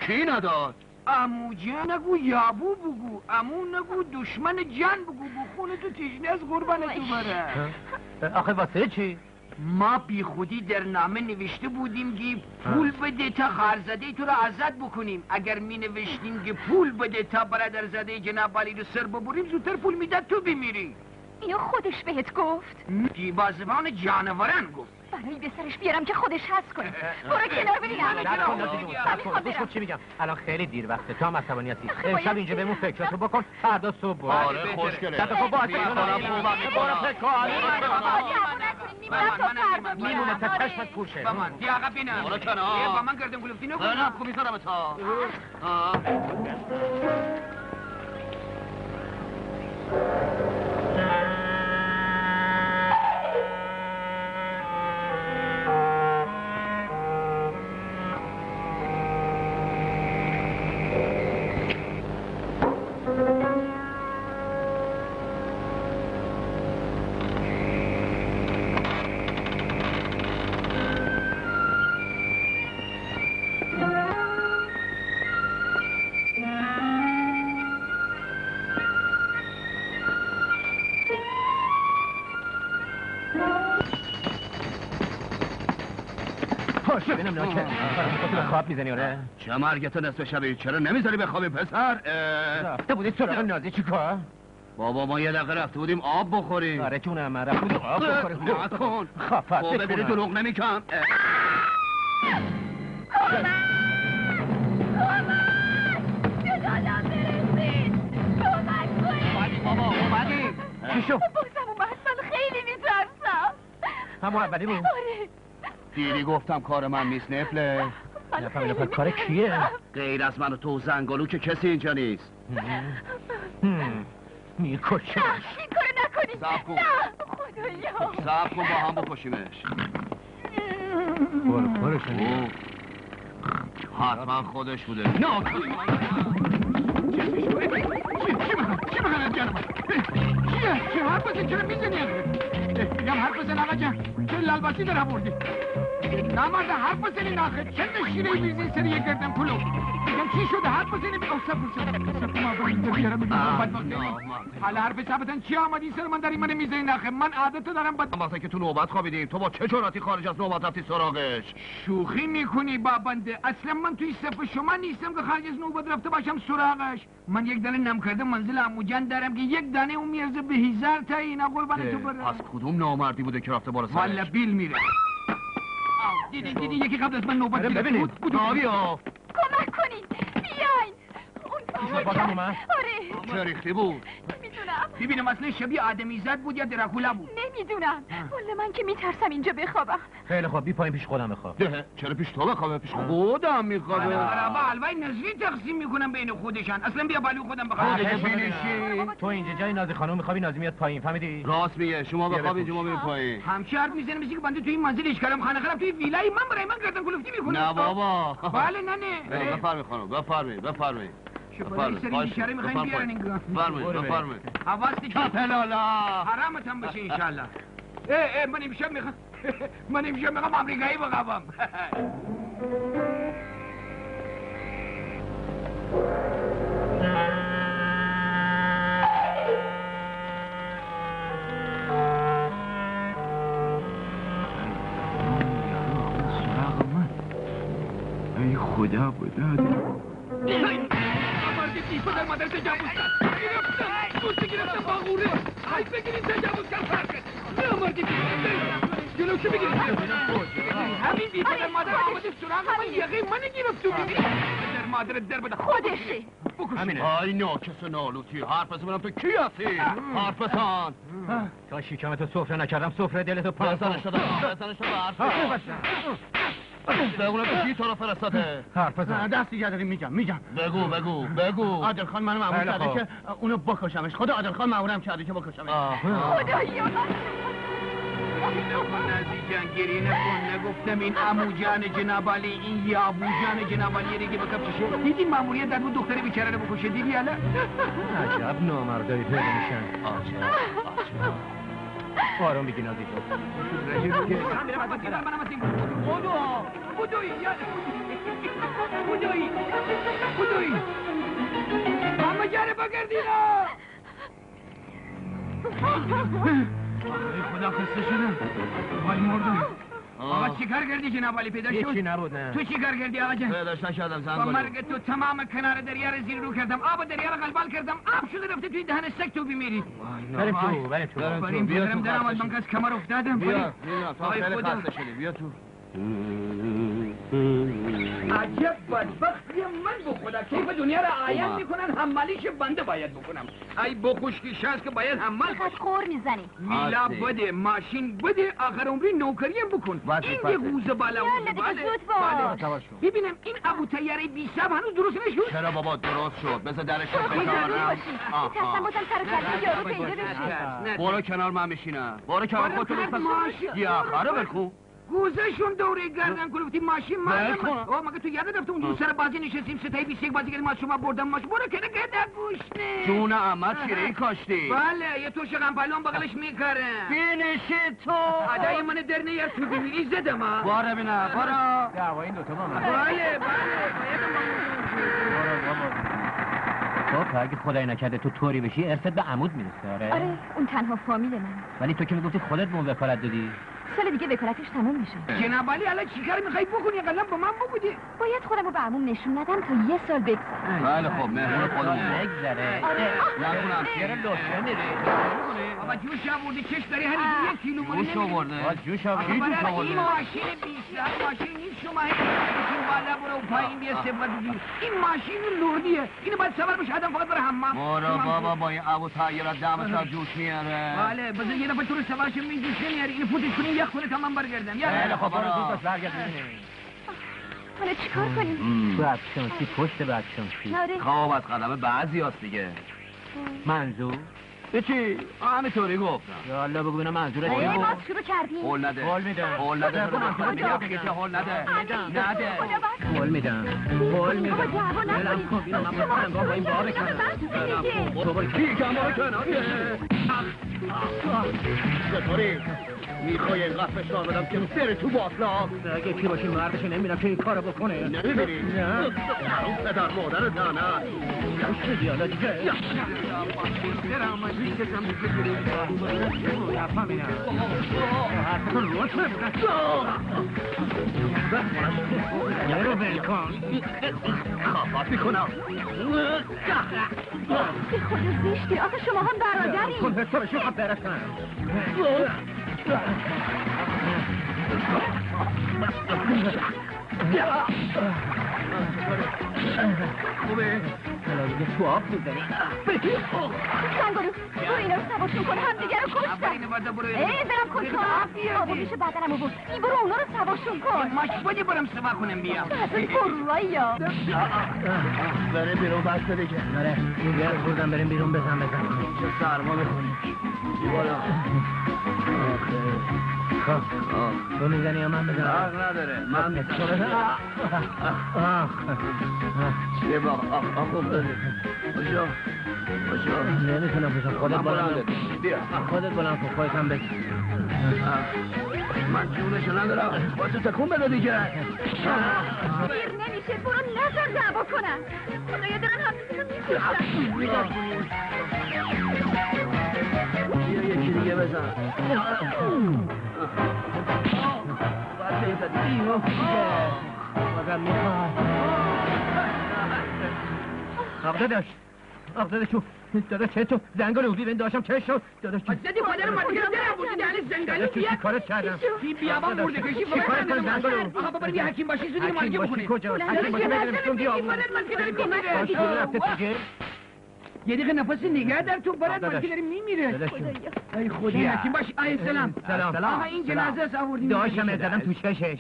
کی نداد؟ عمو جان نگو یابو بگو. عمو نگو دشمن جان بگو. بخونه تو تشنه از قربانت بره. آخه واسه چی؟ ما بی خودی در نامه نوشته بودیم که پول بده تا خارزاده تو را آزاد بکنیم. اگر می نوشتیم که پول بده تا برادر زاده جناب علی رو سر ببریم زودتر پول میداد تو بمیری. اینو خودش بهت گفت؟ که با زبان جانوران گفت. برای به سرش بیارم که خودش حس کنه. برو کنار بریم. گوش کن چی میگم. الان خیلی دیر وقته تو هم عصبانیتی. امشب اینجا بمون فکراتو بکن. فردا صبح برو. آره خوشگله. میمونه تا چشمت پوشه. با من دیگه بینم. برو کنار. با من گردن گلوفتی نکن. برو خوب میذارم تا. باش ببینم ناکه خواب میزنی آره؟ چه مرگت نصف شبه چرا نمیذاری بخوابی پسر؟ رفته بودید سراغ نازی چیکار؟ بابا ما یه دقیقه رفته بودیم آب بخوریم. آره جونم رفته بودیم آب بخوریم. نکن خفت بکنم ببینی دروغ نمیکنم. بابا اومدی؟ چی شد؟ بازم اومد من خیلی میترسم. همه اولی بود؟ آره دیری گفتم کار من نیست نفله. نفهمیدم پس کار کیه؟ غیر از من و تو زنگالو که کسی اینجا نیست. میکشمش. نه این کارو نکنی. صبر کن. خدایا صبر کن با هم بکشیمش. برو کنی حتما خودش بوده. نه چی بخواهد جانم؟ چیه؟ حرف بزن چرا میزنی؟ بگم حرف بزن آقا جان چه لالباسی در آوردی؟ نامرده حرف بزنی ناخه چند شیره میزی سریع کردم پلو بگم چی شده حرف بزنی بگم سب ما باید بیارم بگم بدبخته حالا حرف بزن چی آمدی سر من داری منو میزنی ناخه من عادتو دارم بدبخته واسه که تو نوبت خوابیدیم تو با چه جراتی خارج از نوبت رفتی سراغش؟ شوخی میکنی بابنده اصلا من توی صف شما نیستم که خارج از نوبت رفته باشم سراغش من یک دانه نم کرده منزل عمو جان دارم که یک دانه اون میارزه به هزار تا اینا قربان تو برم پس کدوم نامردی بوده که رفته بالا سرش؟ والا بیل میره دیدی یکی قبل از من نوبت گرفت بود آویا کمک کنید بیاین اون بابا اومد آره چه ریختی بود میدونم ببینم اصلا شبیه آدمیزاد بود یا دراکولا بود نمیدونم ولی من که میترسم اینجا بخوابم خیلی خوب بی پایین پیش خودم بخواب چرا پیش تو بخوابم پیش خودم میخوابم بابا حلوای نزلی تقسیم میکنم بین خودشان اصلا بیا بالو خودم بخوام تو اینجا جای نازی خانم میخوابی نازی میاد پایین فهمیدی راست میگه شما بخوابید شما برید پایین همچار میزنه میگه بنده تو این منزل اشکارم خانه خراب توی ویلای من برای من گردن کلفتی میکنه نه بابا بله نه بفرمایید خانم بفرمایید شباله سری بیچاره میخوایم بیارن این گاف بفرمایید حواست چاپ هلالا حرامت هم بشه ان شاء الله من امشب میخوام آمریکایی بقوام سراغ من ای خدا بوداد پدر مادر تجاوز کرد گرفتم دوستی گرفتم با غوره حیف بگیریم تجاوز کرد فرقه نه مردی جلو چه بگیریم همین بی پدر مادر آمده سراغ من یقه منه گرفت تو بگیریم پدر مادرت در بده خودشی بکشیم ای ناکس نالوتی حرف از منم تو کی هستی حرف بزن کاشی کامتو سفره نکردم سفره دلتو پرزنش دادم پرزنش دادم حرف بگونه به چی تو را فرستاده؟ حرف بزن دستی گرداریم میگم بگو عادل خان منو معمول کرده که اونو بکشمش خدا عادل خان معمولم کرده که بکشمش خدایا نکن نزی جان گریه نکن نگفتم این عمو جان جناب علی این یابو جان جناب علی دیگه بکپ چشه دیدی ماموریت در اون دختره بیچاره رو بکشه دیدی الان عجب نامردایی پیدا میشن آجا آروم بگی نازی تو بودوی همه جاره بگردینا خدا خسته شدم وای مردم آقا چیکار کردی جناب علی پیدا شد؟ هیچی نبود نه تو چیکار کردی آقا جان؟ پیداش نشدم زنگولی با مرگ تو تمام کنار دریا رو زیر رو کردم آب دریا رو غلبال کردم آب شده رفته توی دهن سگ تو بیمیری بریم تو بریم پدرم در آمد من که از کمر افتادم بیا تو خیلی خسته شدی بیا تو عجب بدبختی من بخدا کیف دنیا را آیت میکنن حمالیش بنده باید بکنم ای بخشکیش هست که باید حمل خوشخور میزنی میلا بده ماشین بده آخر عمری نوکریم بکن این یه گوز بالا ببینم این ابو طیاره بی سب هنوز درست نشد چرا بابا درست شد بذار درش بذارم میترسم بازم سر کله یارو پیدا بشه برو کنار من میشینم برو کنار خودت یه آخره بکن گوزشون دوره گردن کلوفتی ماشین من مگه تو یاد رفته اون سر بازی نشستیم ستایی 21 بازی کردیم از شما بردم ماشین برو کنه گده گوشنه جون احمد شیرهی کاشتی بله یه ترش غمپلون بغلش میکره بینشی تو عدای من درنه یه تو بیمیری زدم ها باره بینه باره دعوه این دوتا با من بله تو اگه خدای نکرده تو طوری بشی ارثت به عمود میرسه آره اون تنها فامیل من ولی تو که میگفتی خودت به اون وکالت دادی سال دیگه وکالتش تموم میشه. جناب علی الان چیکار میخوای بکنی؟ قلم به من بگو. باید خودم رو به عموم نشون ندم تا یه سال بگذره. بله خب مهمون خودمون بگذره. نکنم چرا لوشن ریزی. بابا جوش آورده چش داری هنوز 1 کیلو مونده. جوش آورده. جوش آورده. این ماشین 20 ماشین نیست شما هیچ چیزی بالا برو پایین بیا سبد بگیر. این ماشین لردیه. اینو بعد سوار بشه آدم فقط بره حمام. برو بابا با این ابو تایرا دم تا جوش میاره. بله بزن یه دفعه تو رو سوارش میدوشه میاره. اینو فوتش کنی یخ کنه تمام برگردم. بله خب برو دو تا برگرد ببینیم. حالا چیکار کنیم؟ تو اکشنسی پشت به اکشنسی. خواب از قدم بعضی هست دیگه. منظور چی؟ همه طوری گفتم. یا الله بگو اینا منظورت چیه؟ ما شروع کردیم. قول نده. قول میدم. قول نده. میگم دیگه چه قول نده. نده. قول میدم. قول میدم. الان خب اینا من با این بار کردم. تو با کی جمع کنه؟ چطوری؟ میخوای قفش را بدم که سر تو باطلا؟ اگه کی باشی مردش نمیدونم که این کارو بکنه. نمیبینی؟ نه. پدر مادرت نه. چه دیالا دیگه؟ درامایی که تام می‌کنی، تو نفهمیدی. تو روش نمی‌کنی. یه رو بلکن. خب می‌کنم. ای خودت زیشتی. آخه شما هم برادری. خب حسابشو خب برسن. خوبه؟ الان تو آب میزنی سنگارو برو اینا رو سوارشون کن همدیگه رو کشتن ای برم کشتن آبو میشه بدنم آبو ای برو اونا رو سوارشون کن ماشبودی برم سوار کنم بیا اصلا پرورایی یا بره بیرون بس دیگه نره اینگه رو بردم بریم بیرون بزن چه سرما بخونی بالا خب تو میزنی یا من بزنم حق نداره من بزنم چه بابا آخ افتاده باشا نمیتونم بزن خودت بلند کن خودت بلند کن خواهیت هم بکن من جونشو ندارم با تو تکون بده دیگه دیر نمیشه برو نظر دعوا کنم خدایا دارن همسیزم میکشتن بیا یکی دیگه بزن آب داداش آب داداشو داداش چه تو زنگال اوزی بین داشم چه شد داداش زدی مادر مادر درم بودی دهنی زنگالی بیا چی کارت کردم این بیابان مرده کشی بابا من زنگال اوزی آقا بابا بیا حکیم باشی زودی مالگی بخونه کجا حکیم باشی بگیرم چون بیابون مادر یه دیگه نفس نگه در تو برات مالکی داری میمیره ای خدا حکیم باش ای سلام سلام آقا این جنازه از آوردیم داشم زدم تو چشش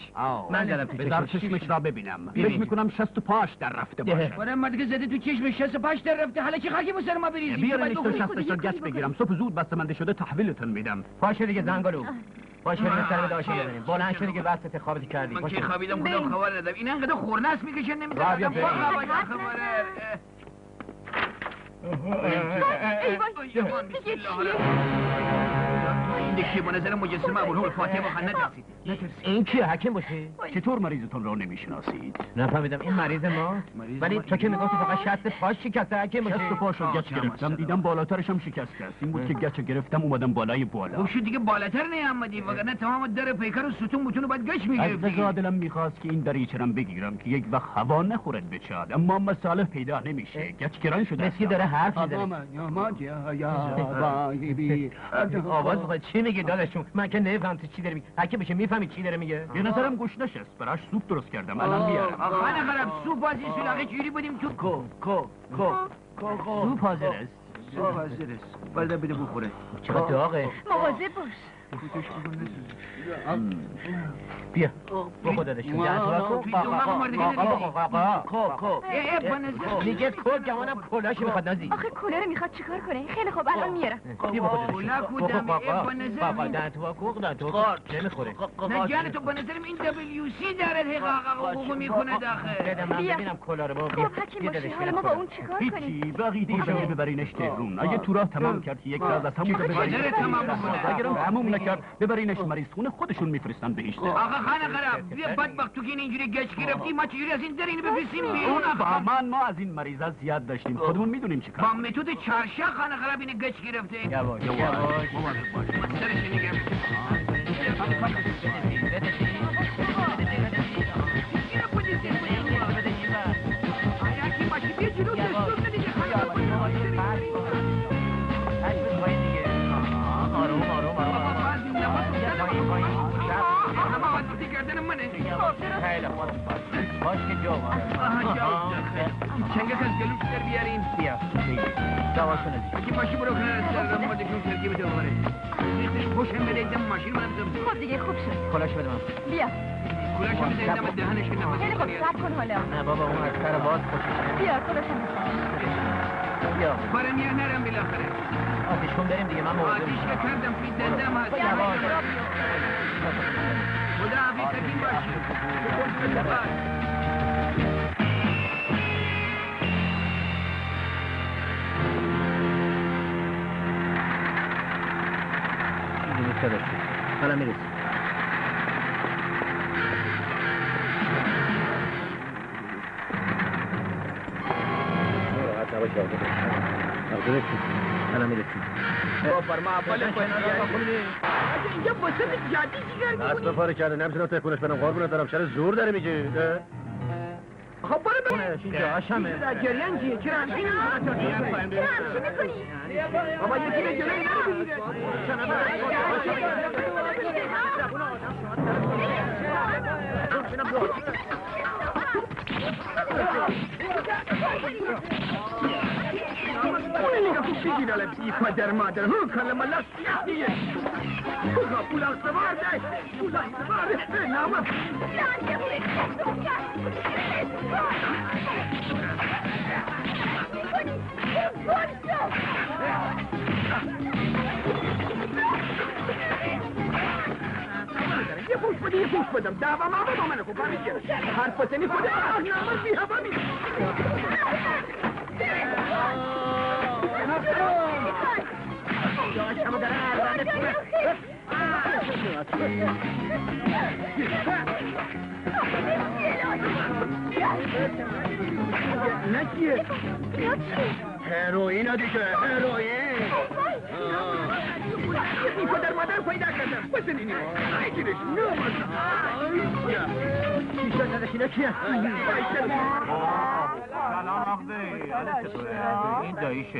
من زدم تو چشش بذار چشمش را ببینم فکر میکنم 65 در رفته باشه برای مردی که زده تو چشمش 65 در رفته حالا چه خاکی بسر ما بریزی بیا من 66 تا گس بگیرم صبح زود بسته‌بندی شده تحویلتون میدم باشه دیگه زنگالو باشه من سر داشی بریم بلند شو دیگه وقت خوابت کردی باشه من که خوابیدم خودم خبر ندادم این انقدر خورنه است میکشه نمیذارم خبره ایوان دیگه چیه؟ این که منظر مجسمه ابوالهول فاطمه خان نترسید این که حکیم باشه؟ چطور مریضتون رو نمیشناسید؟ نفهمیدم این مریض ما؟ ولی تو که میگفتی فقط شست پاش شکسته حکیم باشه؟ شست پاش رو گچ گرفتم دیدم بالاترش هم شکسته است این بود که گچ گرفتم اومدم بالای بالا گوشو دیگه بالاتر نیامدی وگرنه تمام در پیکر و ستون بتونه باید گچ میگرفتی از دلم میخواست که این دریچه‌رم بگیرم که یک وقت هوا نخورد به چاد اما مصالح پیدا نمیشه گچ گران شده حرف میزنه آواز بخواه چی میگی داداشون من که نفهم تو چی داره میگه هر که بشه میفهمی چی داره میگه به نظرم گوش نشست براش سوپ درست کردم الان بیارم آقا من خراب سوپ از این سلاقه جوری بودیم تو کو سوپ حاضر است سوپ حاضر است بلده بده بخوره چقدر داغه مواظب باش بیا بخو دادشون میگه کل جوانم کلاشو میخواد نازی آخه کلا رو میخواد چیکار کنه خیلی خوب الان میارم بیا بخو دادشون بابا دهنتو بخو دهنتو نمیخوره نه جانتو به نظرم این دبلیو سی داره حقاقو میکنه داخل ببینم کلا رو بابا خب حکیم باشه حالا ما با اون چیکار کنیم هیچی بقیه دیگه ببرینش تهرون اگه تو راه تمام کرد یک روز از همون ببرینش کرد ببرینش مریض خونه خودشون میفرستن بهشته آقا خانه خراب بیا بدبخت تو که اینجوری گچ گرفتی ما چجوری از این در اینو بفرستیم بیرون آقا ما از این مریض زیاد داشتیم خودمون میدونیم چیکار با متد چرشه خانه خراب اینو گچ گرفته یواش یواش مواظب باش سرش نگه کار کرده نمیتونم تکونش بدم قربونت برم چرا زور داره میگی خب برو ببین جاشمه جریان چیه چرا همین بابا یکی به جلوی نمیگیره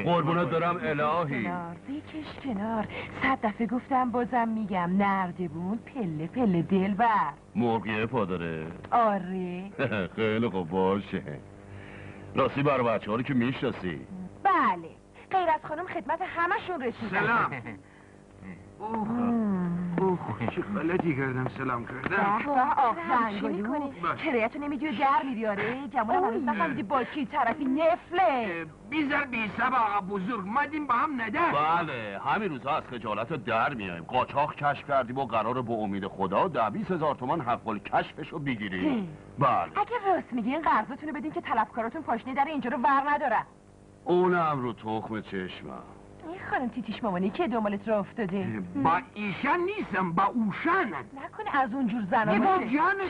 قربونت دارم الهی بکش کنار 100 دفعه گفتم بازم میگم نردبون پله پله دل بر مرغیه پا داره آره خیلی خوب باشه راستی برای بچه ها رو که میشناسی بله غیر از خانم خدمت همشون رسیدم سلام اوه چه غلطی کردم سلام کردم آخه میکنی کرایتو نمیدی در میری آره جمالم هنوز نفهمیدی با کی طرفی نفله بیزر بی سبب آقا بزرگ مدیم با هم ندن بله همین روزها از خجالت در میایم قاچاق کشف کردیم و قراره به امید خدا 20000 تومان حق کشفشو بگیریم بله اگه راست میگین قرضتونو بدین که طلبکاراتون پاشنه در اینجا رو ور ندارن اونم رو تخم چشمم این خانم تیتیش مامانی که دنبالت را افتاده با ایشان نیستم با اوشانم نکنه از اونجور زنامه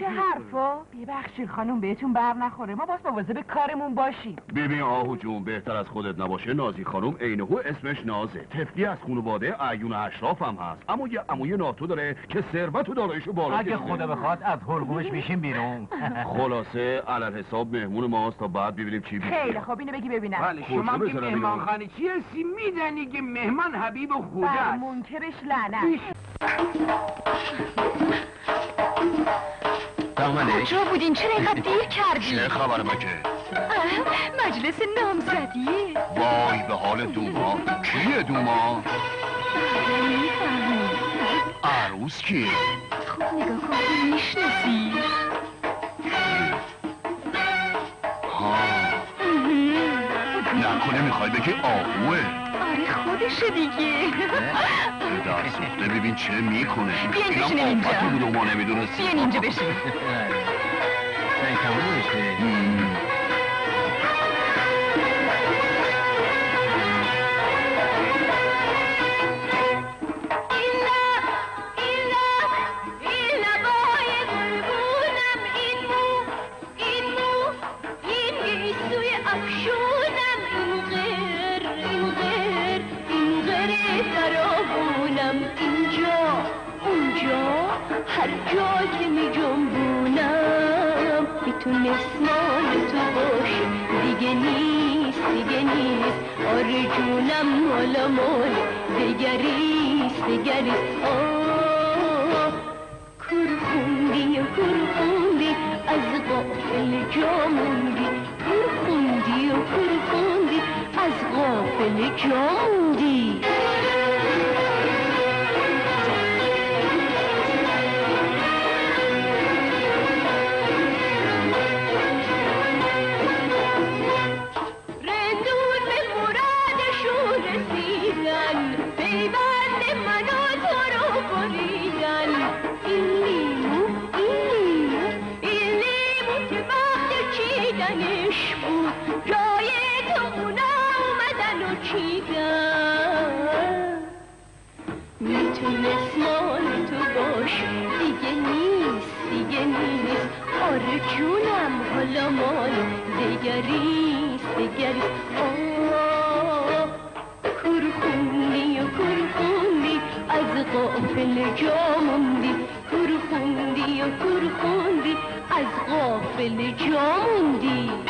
چه حرفا؟ ببخشید خانم بهتون بر نخوره ما باید مواظب به کارمون باشیم ببین آهو جون بهتر از خودت نباشه نازی خانم عینهو اسمش نازه طفلی از خانواده اعیون اشراف هم هست اما یه عموی ناتو داره که ثروت و داراییشو بالا اگه خدا بخواد از حلقومش میشیم بیرون خلاصه علل حساب مهمون ماست تا بعد ببینیم چی میشه خیلی خوب اینو بگی ببینم بله شما میگی مهمان خانه چی هستی میدنی که مهمان حبیب خدا است منکرش لعنت کجا بودین چرا اینقدر دیر کردی؟ چه خبر مگه؟ مجلس نامزدیه وای به حال دوما کیه دوما؟ عروس کیه؟ خوب نگاه کن میشناسی نکنه میخوای بگی آهوه خودشه دیگه در سخته ببین چه میکنه بیان بشینه اینجا بیان اینجا بشین اینجا اونجا هر جا که می جنبونم میتونست مال تو باشه، دیگه نیست دیگه نیست، آره جونم مالا مال دگریست دگریست. آه کرخوندی و کرخوندی از غافل جا موندی، کرخوندی و کرخوندی از غافل جا موندی. میتونست مال تو باش، دیگه نیست دیگه نیست، آره جونم حالا مال دگریست دگریست. آه کرخوندی و کرخوندی از غافل جا موندی، کرخوندی و کرخوندی از غافل جا موندی. جونم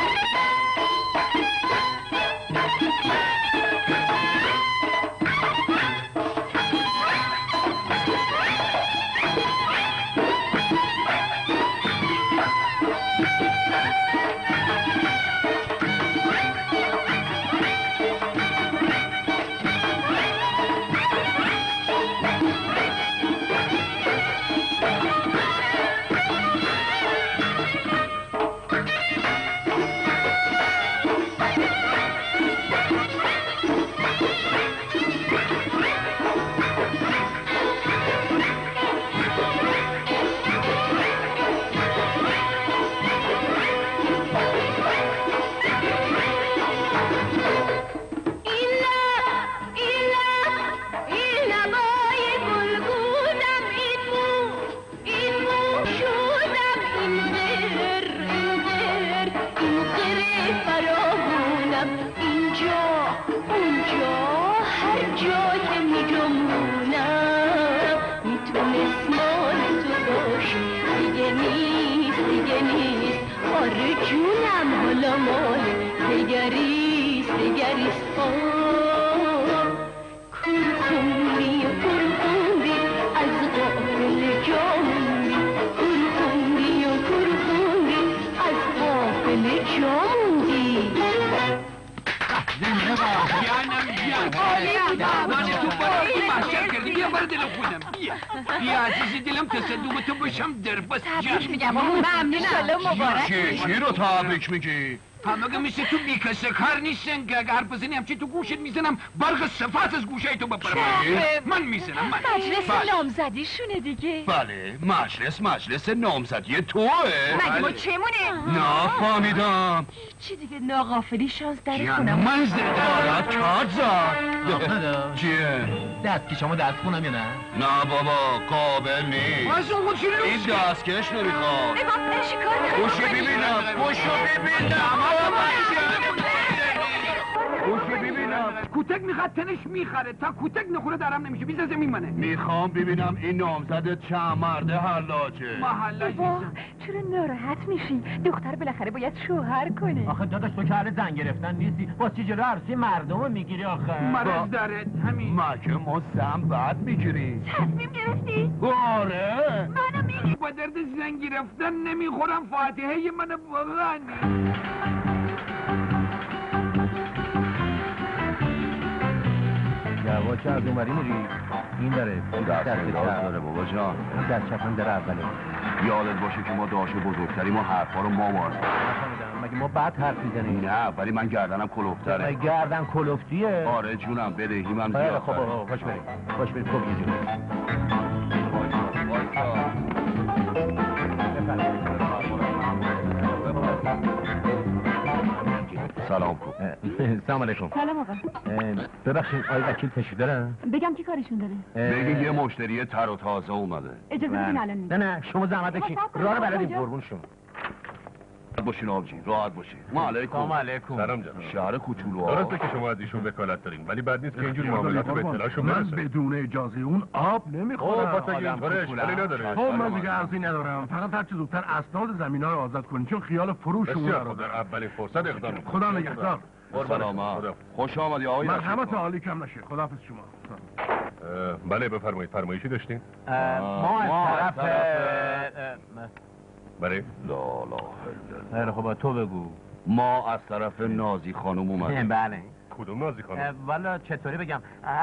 حالا مال دگریست دگریست. آه کرخوندی و کرخوندی از غافل جا موندی، کرخوندی و کرخوندی از غافل جا موندی. بیا عزیزی دلم، تصدومتو باشم در بس جم. تبریک میگم آقا، ممنونم، انشالله مبارک میشه. چی رو تبریک میگی؟ همگه میشه تو بیکسه کار نیستن که اگه حرف بزنی همچی تو گوشت میزنم برق صفات از گوشه تو بپرم. من میزنم من. مجلس نامزدیشونه دیگه. بله مجلس نامزدی توه. مگه ما چمونه؟ نفهمیدم چی دیگه، ناغافلی شانس در کنم من زدارت کارت زد. چیه؟ دستکشمو دست کنم یا نه؟ نه بابا قابل نیست. از اون چی لوس؟ این دستکش نمیخواد. ای بابا چیکار میکنی؟ بوشو ببینم گوشو ببینم. کوتک میخواد تنش میخره، تا کوتک نخوره درم نمیشه. بیزه زمین منه. میخوام ببینم این نامزد چند مرده حلاجه. محلاجه چرا ناراحت میشی؟ دختر بالاخره باید شوهر کنه. آخه داداش تو که زن گرفتن نیستی، با چی جلو عروسی مردمو میگیری آخه؟ مرض داره همین. مگه ما زن بعد میگیری؟ تصمیم گرفتی؟ آره منو میگی. با درد زن گرفتن نمیخورم، فاتحه منو بغنی. یواش از اونوری میری، این داره دست داره بابا جان، دست چپم داره اوله. یادت باشه که ما داشه بزرگتری، ما حرفا رو ما وارد نمی‌کنیم. مگه ما بعد حرف می‌زنیم؟ نه ولی من گردنم کلوفتره. مگه گردن کلوفتیه؟ آره جونم بدهی من زیاد. خب آقا باش بریم، باش بریم. خب سلام کو. سلام علیکم. سلام آقا. ببخشید آقای وکیل تشریف دارن؟ بگم چی کارشون داره؟ بگی یه مشتری تر و تازه اومده. اجازه بدین الان. نه شما زحمت بکشید. راه رو بلدین قربون شما. باشین آبجی، راحت باشین. ما علیکم. ما علیکم. سلام جناب. شهر کوچولوها. درسته که شما از ایشون وکالت دارین، ولی بعد نیست که اینجور معاملات به اطلاعشون برسه. من بدون اجازه اون آب نمیخورم. خب من دیگه ارزی ندارم. فقط هر چه زودتر اسناد زمینا رو آزاد کنین چون خیال فروش اون رو در اولین فرصت اقدام. خدا نگهدار. سلام. خوش آمدید آقای. مرحمت عالی کم نشه. خداحافظ شما. بله بفرمایید، فرمایشی داشتین؟ ما از طرف بله؟ لا لا هلا خب تو بگو. ما از طرف نازی خانم اومدیم. بله کدوم نازی خانم؟ والا چطوری بگم،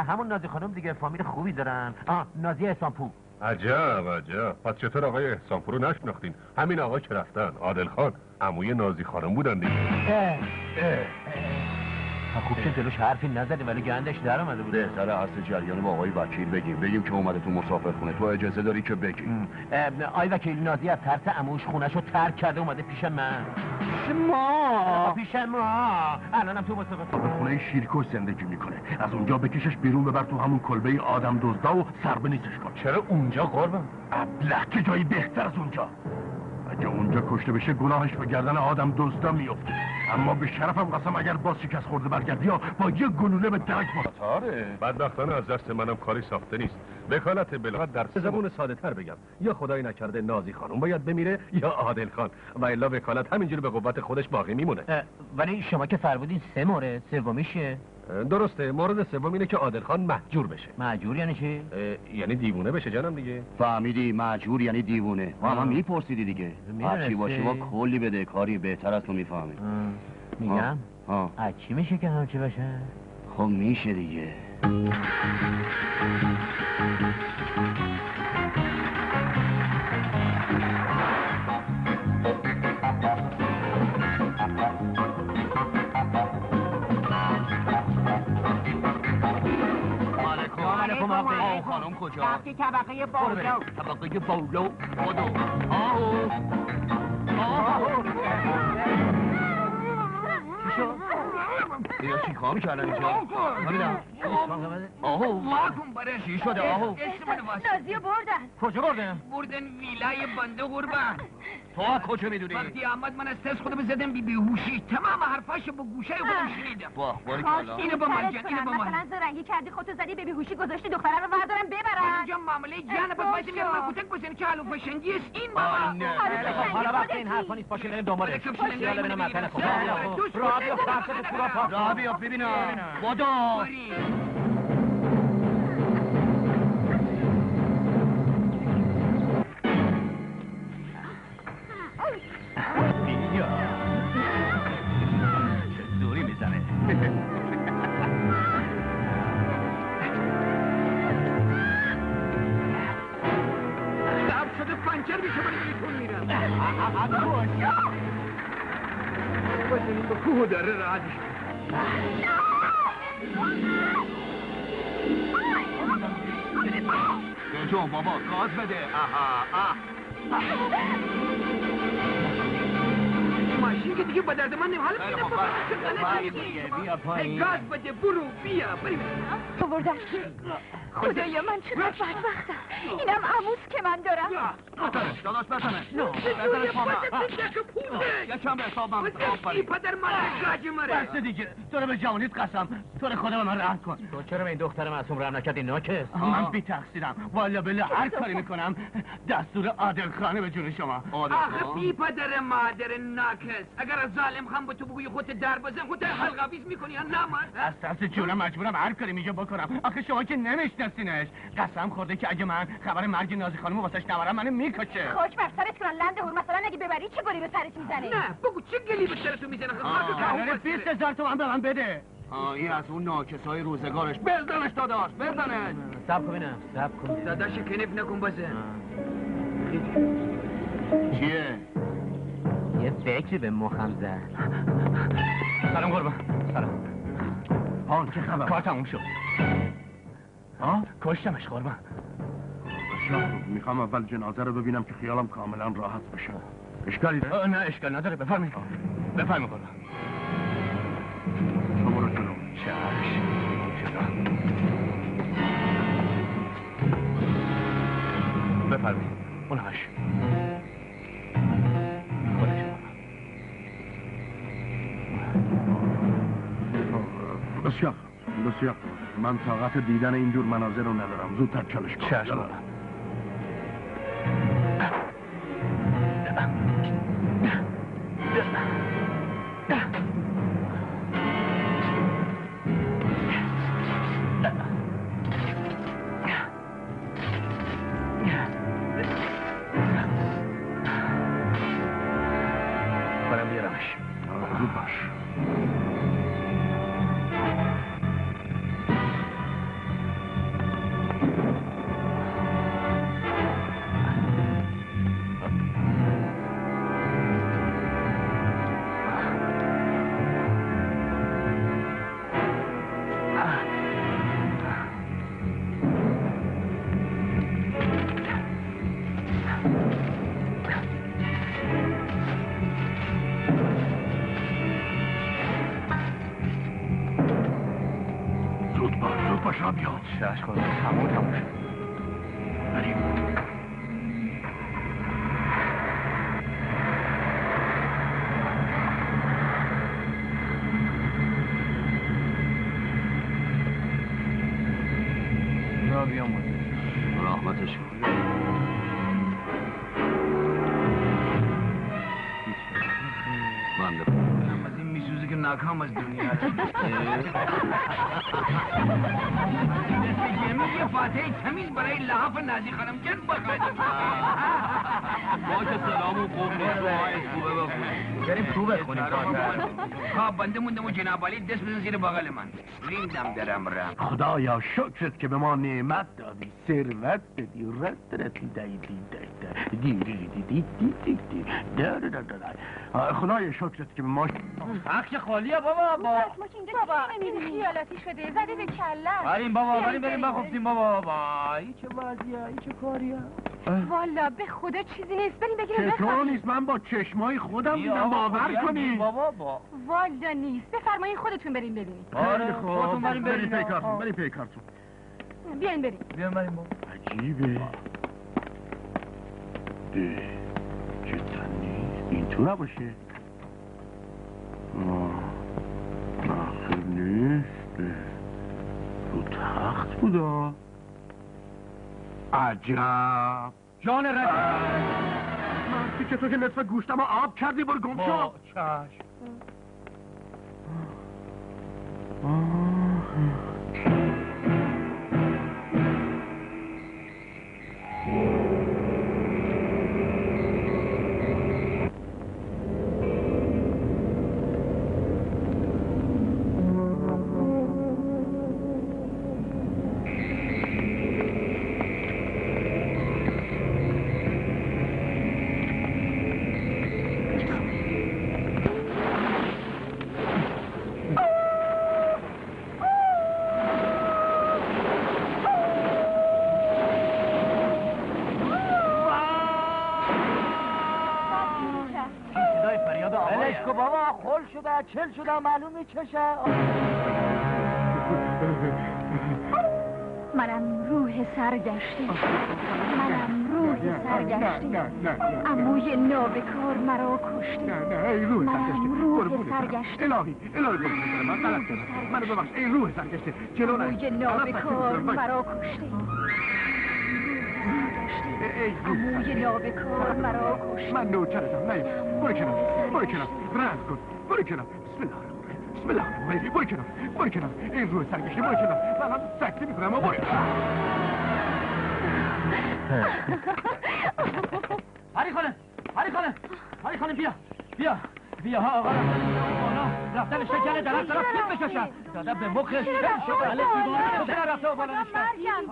همون نازی خانم دیگه، فامیل خوبی دارن. نازی احسانپور. عجب عجب، پس چطور آقای احسانپور رو نشناختین؟ همین آقا که رفتن، عادل خان عموی نازی خانم بودن دیگه. خوب که دلوش حرفی نزدیم ولی گندش در آمده بوده. بهتره اصل جریان با آقای وکیل بگیم که اومده تو مسافرخونه. تو اجازه داری که بگی؟ آقای وکیل نازی از ترس عموش خونش رو ترک کرده اومده پیش من. پیش ما الانم تو مسافرخونه شیرکش زندگی میکنه. از اونجا بکشش بیرون، ببر تو همون کلبه آدم دزدا و سربه‌نیزش کن. چرا اونجا قربان؟ ابله که جایی بهتر از اونجا. اگه اونجا کشته بشه گناهش به گردن آدم دزدا میفته، اما به شرفم قسم اگر باز شکست خورده برگردی یا با یه گلوله به درک باتاره. بدبختانه از دست منم کاری ساخته نیست. وکالت بلاغت در زبون ساده تر بگم، یا خدای نکرده نازی خانم باید بمیره یا عادل خان، و الا وکالت همینجوری به قوت خودش باقی میمونه. ولی شما که فرمودین سه مورد، سومیشه درسته. مورد سوم اینه که عادل خان مهجور بشه. مهجور یعنی چی؟ یعنی دیوونه بشه جانم دیگه. فهمیدی؟ مهجور یعنی دیوونه. ما میپرسیدی دیگه. هرچی باشه ما کلی بده کاری بهتر از تو میفهمی. میگم از چی میشه که همچی باشه؟ خب میشه دیگه. خانم کجا؟ طبقه بالا. طبقه بالا خودو. آهو چی شد؟ اینا چی کار میکردن اینجا؟ آهو واکن بره. چی شده آهو؟ نازیه بردن. کجا بردن؟ بردن ویلای بنده قربان. تو کجا میدونی؟ وقتی احمد من از تست خودم زدم بیهوشی، تمام حرفاشو با گوشه خودم شنیدم. اینو با من مثلا زرنگی کردی، خودتو زدی به بیهوشی، گذاشتی دختره رو بردارن ببرن. اینجا معامله جنب باید میگم من کوچک بزنی که علو فشنگی است. این حالا وقت این حرفا نیست، پاشو بریم دنبال. یالا ببینم متن خدا. رادیو خاصه پورا پاک. رادیو ببینم. خدا. جون بابا گاز بده. ماشین که دیگه به درد من نمیخوره. گاز بده، برو بریم. خدایا من چقدر بدبختم. اینم عموس که من دارم. داداش بزنه. داداش ماما. یکم به حسابم. آفرین. پدر من گاجی مره. بس دیگه. تو رو به جوانیت قسم. تو رو خدا به من رحم کن. تو چرا به این دختر معصوم رحم نکردی ناکس؟ من بی تقصیرم. والا بله هر کاری میکنم دستور عادل خانه به جون شما. آخه بی پدر مادر ناکس. اگر از ظالم خان به تو بگوی خودت در بزن، خودت حلقه بیز میکنی یا نمرد. از دست جونم مجبورم هر کاری میگه بکنم. آخه شما که نمیشناسینش. قسم خورده که اگه من خبر مرگ نازی خانم واسش نبرم منو میکشه. خوش بر سرت کنن لنده هور. مثلا اگه ببری چه گلی به سرت میزنه؟ نه بگو چه گلی به سرت میزنه. آره 20,000 تومان به من بده. این از اون ناکسای روزگارش. بزنش داداش بزنش. صبر کن. داداش کنف نکن بزن. چیه؟ یه فکری به مخم زد. سلام قربان. سلام. آن چه خبر؟ کار تموم شد. کشتمش قربان. میخوام اول جنازه رو ببینم که خیالم کاملا راحت بشه. اشکالی داره؟ نه اشکال نداره. بفرمی قربان. شما رو جلو بفرمی. اونهاش خودش قربان. بسیار بسیار. من طاقت دیدن این جور مناظر رو ندارم. زودتر چالش کن. چشم. جناب علی دست بزن زیر بغل من. ریدم درم رم. خدایا شکرت که به ما نعمت دادی، ثروت بدی، رسترت دی. خدایا شکرت که به ما حق خالیه بابا. بابا این خیالاتی شده زده به کله. بریم بابا، بریم بخفتیم بابا. بابا این چه وضعیه؟ این چه کاریه؟ والا به خدا چیزی نیست، بریم بگیریم. چطور نیست؟ من با چشمای خودم دیدم، باور کنی بابا. با والا نیست، بفرمایید خودتون بریم ببینید. آره خودتون بریم ببینید. پیکارتون بریم، پیکارتون بیاین، بریم بیاین بریم بابا. عجیبه چه تنی اینطور باشه. آخر نیست، تو تخت بودا. عجب جان رد من که تو که نصف گوشتم آب کردی. برو گم شو. چشم. چل شده معلومه چشه. منم روح سرگشتی، منم روح سرگشتی. عموی نابکار مرا کشتی. منم روح سرگشتی. الهی الهی من غلط کردم، منو ببخش. ای روح سرگشتی، چلونه عموی نابکار مرا کشتی. عموی نابکار مرا کشتی. من نوچرتم. نه برو کنم، برو کنم، رحم کن. برو کنم. بسم الله الرحمن الرحیم. برو کنم، برو کنم. این روح سرگشته. برو کنم. من هم سکته میکنم. برو پری خانم، پری خانم، پری خانم بیا بیا بیا. ها آقا رفته به شکل درست پید بشاشم داده به مخش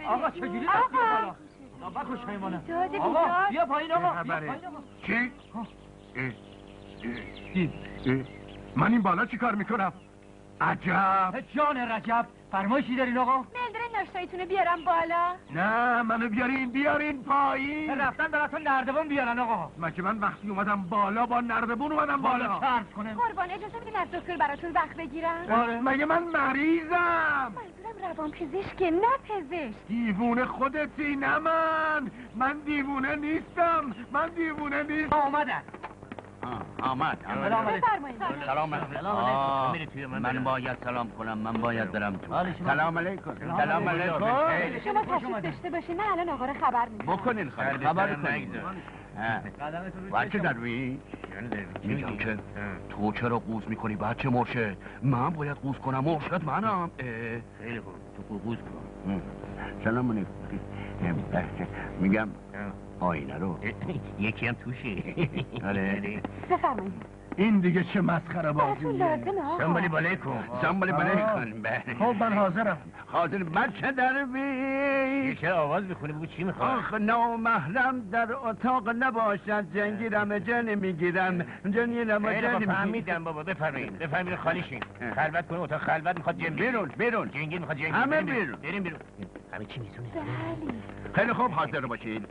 آقا. چجوری رفتی بالا؟ آقا بخوش حیمانه. آقا بیا پایین. آقا بیا پایین. آقا چی؟ من این بالا چی کار میکنم؟ عجب جان رجب. فرمایشی دارین آقا؟ ملدر ناشتاییتونو بیارم بالا؟ نه منو بیارین، بیارین پایین. رفتن براتون نردبون بیارن آقا. مگه من وقتی اومدم بالا با نردبون اومدم بالا؟ فرض کنه قربان اجازه میدین از دکتر براتون وقت بگیرم؟ آره. مگه من مریضم؟ منظورم روان پزشکه نه پزشک. دیوونه خودتی نه من. من دیوونه نیستم، من دیوونه نیستم. اومدن آمد. سلام علیکم. من باید سلام کنم. من باید برم تو. سلام علیکم. سلام علیکم. شما تشریف داشته باشین. من الان آقا رو خبر میدم. بکنین خبر کنین. بچه دروی میگم که تو چرا قوز میکنی بچه مرشد؟ من باید قوز کنم. مرشد منم. خیلی خوب تو قوز کن. سلام علیکم. میگم آینه رو یکی هم توشه. آره بفرمایید. این دیگه چه مسخره بازیه. سنبالی بالای کن. سنبالی بالای کن. خب من حاضرم. حاضر بچه دروی چه آواز بخونه بگو چی میخواد. آخ نامحرم در اتاق نباشد زنگیرم جن میگیرم جنیرم جن میگیرم. فهمیدم بابا. بفرمایید بفرمایید خالیشین. خلوت کن اتاق. خلوت میخواد جن. بیرون بیرون. جنگیر میخواد جنگیر. همه بیرون. بریم بیرون. همه چی میزونه. خیلی خوب حاضر باشید.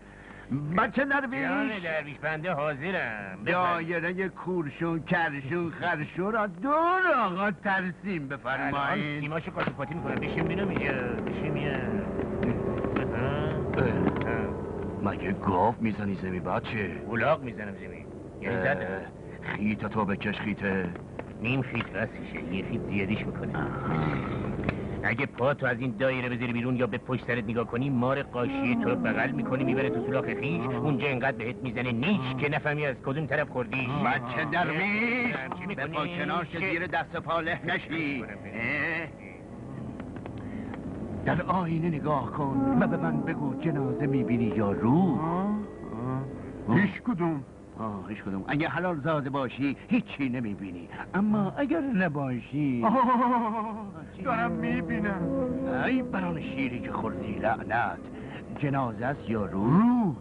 بچه درویش جان درویش بنده حاضرم. دایره کورشون کرشون خرشون را دور آقا ترسیم بفرمایید. سیماشو کاشوپاتی میکنم. بشین بینم اینجا. بشین بینم. مگه گاف میزنی زمین بچه؟ اولاق میزنم زمین. یعنی زدم خیته تو بکش. خیته نیم خیت رستشه. یه خیت زیادیش میکنه. اگه پا تو از این دایره بذاری بیرون یا به پشت سرت نگاه کنی مار قاشیه تو رو بغل میکنی میبره تو سوراخ خیش. اونجا اینقدر بهت میزنه نیش که نفهمی از کدوم طرف خوردی. بچه درویش به پا کنار زیر دست پا له نشی. در آینه نگاه کن و به من بگو جنازه میبینی یا روح؟ هیچ کدوم. هیچ کدوم. اگه حلال زاده باشی هیچی نمیبینی. اما اگر نباشی دارم میبینم. ای بران شیری که خوردی لعنت. جنازه است یا روح؟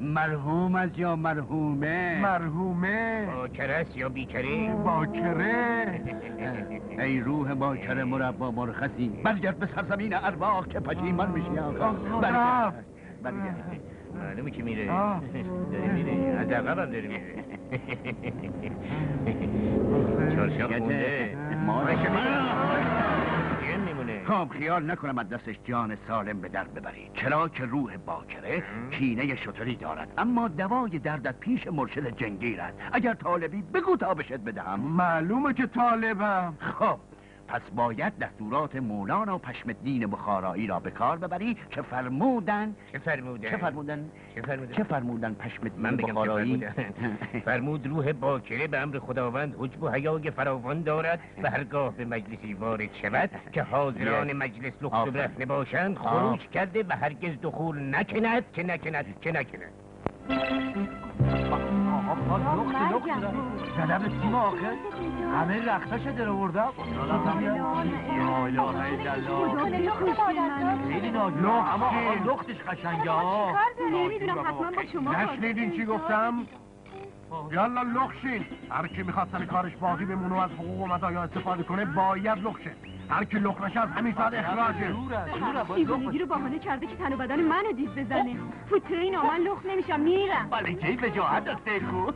مرحوم است یا مرحومه؟ مرحومه. باکره است یا بیکره؟ باکره. ای روح باکره مربا مرخصی برگرد به سرزمین ارواح که پشیمان میشی. آقا برگرد برگرد. معلومه که میره. داره میره. از عقب هم داره میره. چارشاق مونده مارش جن میمونه. خب خیال نکنم از دستش جان سالم به درد ببری. چرا که روح باکره کینه شطری دارد. اما دوای دردت پیش مرشد جنگیرد. اگر طالبی بگو تابشت بدهم. معلومه که طالبم. خب پس باید دستورات مولانا پشمالدین بخارایی را به کار ببری که فرمودن. چه فرمودن؟ چه فرمودن؟ چه فرمودن؟ چه فرمودن پشمالدین بخارایی؟ فرمود روح باکره به امر خداوند حجب و حیای فراوان دارد و هرگاه به مجلسی وارد شود که حاضران مجلس لخت و برهنه باشند خروج کرده و هرگز دخول نکند که نکند که نکند. زدم سیم آخر همه رختاش داره وردم. لختش خشنگه ها. نشنیدین چی گفتم؟ یالا لخشین. هر کی میخواد سر کارش باقی بمونه و از حقوق و مزایا استفاده کنه باید لخشه. هر کی لخ نشه از همین ساعت اخراجه. دیوونگی رو بهانه کرده که تن و بدن منو دیز بزنه. فوتره اینا من لخ نمیشم میرم. بلکه وجاهت دسته کو.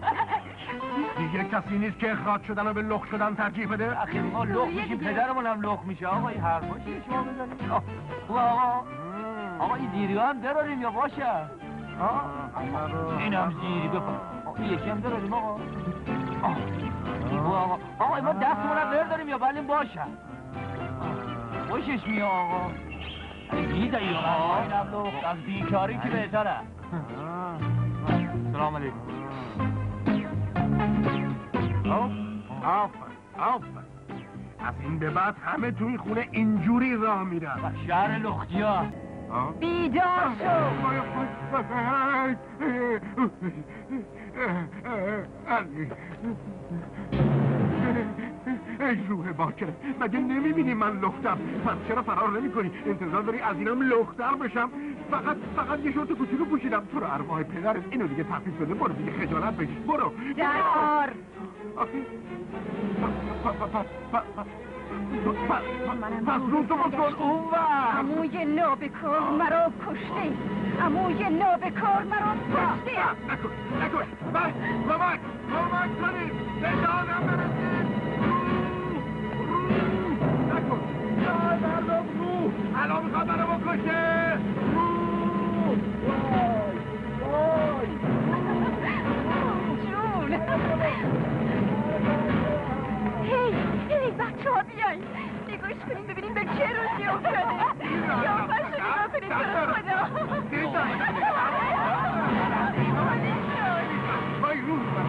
دیگه کسی نیست که اخراج شدن رو به لخ شدن ترجیح بده. آخه ما لخ میشیم پدرمون هم لخ میشه. آقا این حرفا چیه شما بزنید؟ آقا این دیریو هم دراریم یا باشه. اینم زیری بپا. یکی هم داریم آقا. آقا ما دستمون رو برداریم یا بلیم باشم خوشش میاد آقا. میدهی آقا از بیکاری که بهتره. سلام علیکم. آفر از این به بعد همه تو این خونه اینجوری راه میرن. شهر لختی ها بیدار شو. ای روح باکره مگه نمیبینی من لختم؟ پس چرا فرار نمی کنی؟ انتظار داری از اینم لختر بشم؟ فقط یه شورت کوچولو پوشیدم. تو رو ارواح پدرت اینو دیگه تفیز بده. برو دیگه خجالت بکش. برو دار. پس رو تو بکن اون وقت. اموی نابکار مرا کشته. اموی نابکار مرا کشته. نکن ممک کنیم به دادم برسیم. نکن جای مردم رو الان میخواد منو بکشه. وای جون یه روز یه افتاده یا باشو نگاه کنید کنم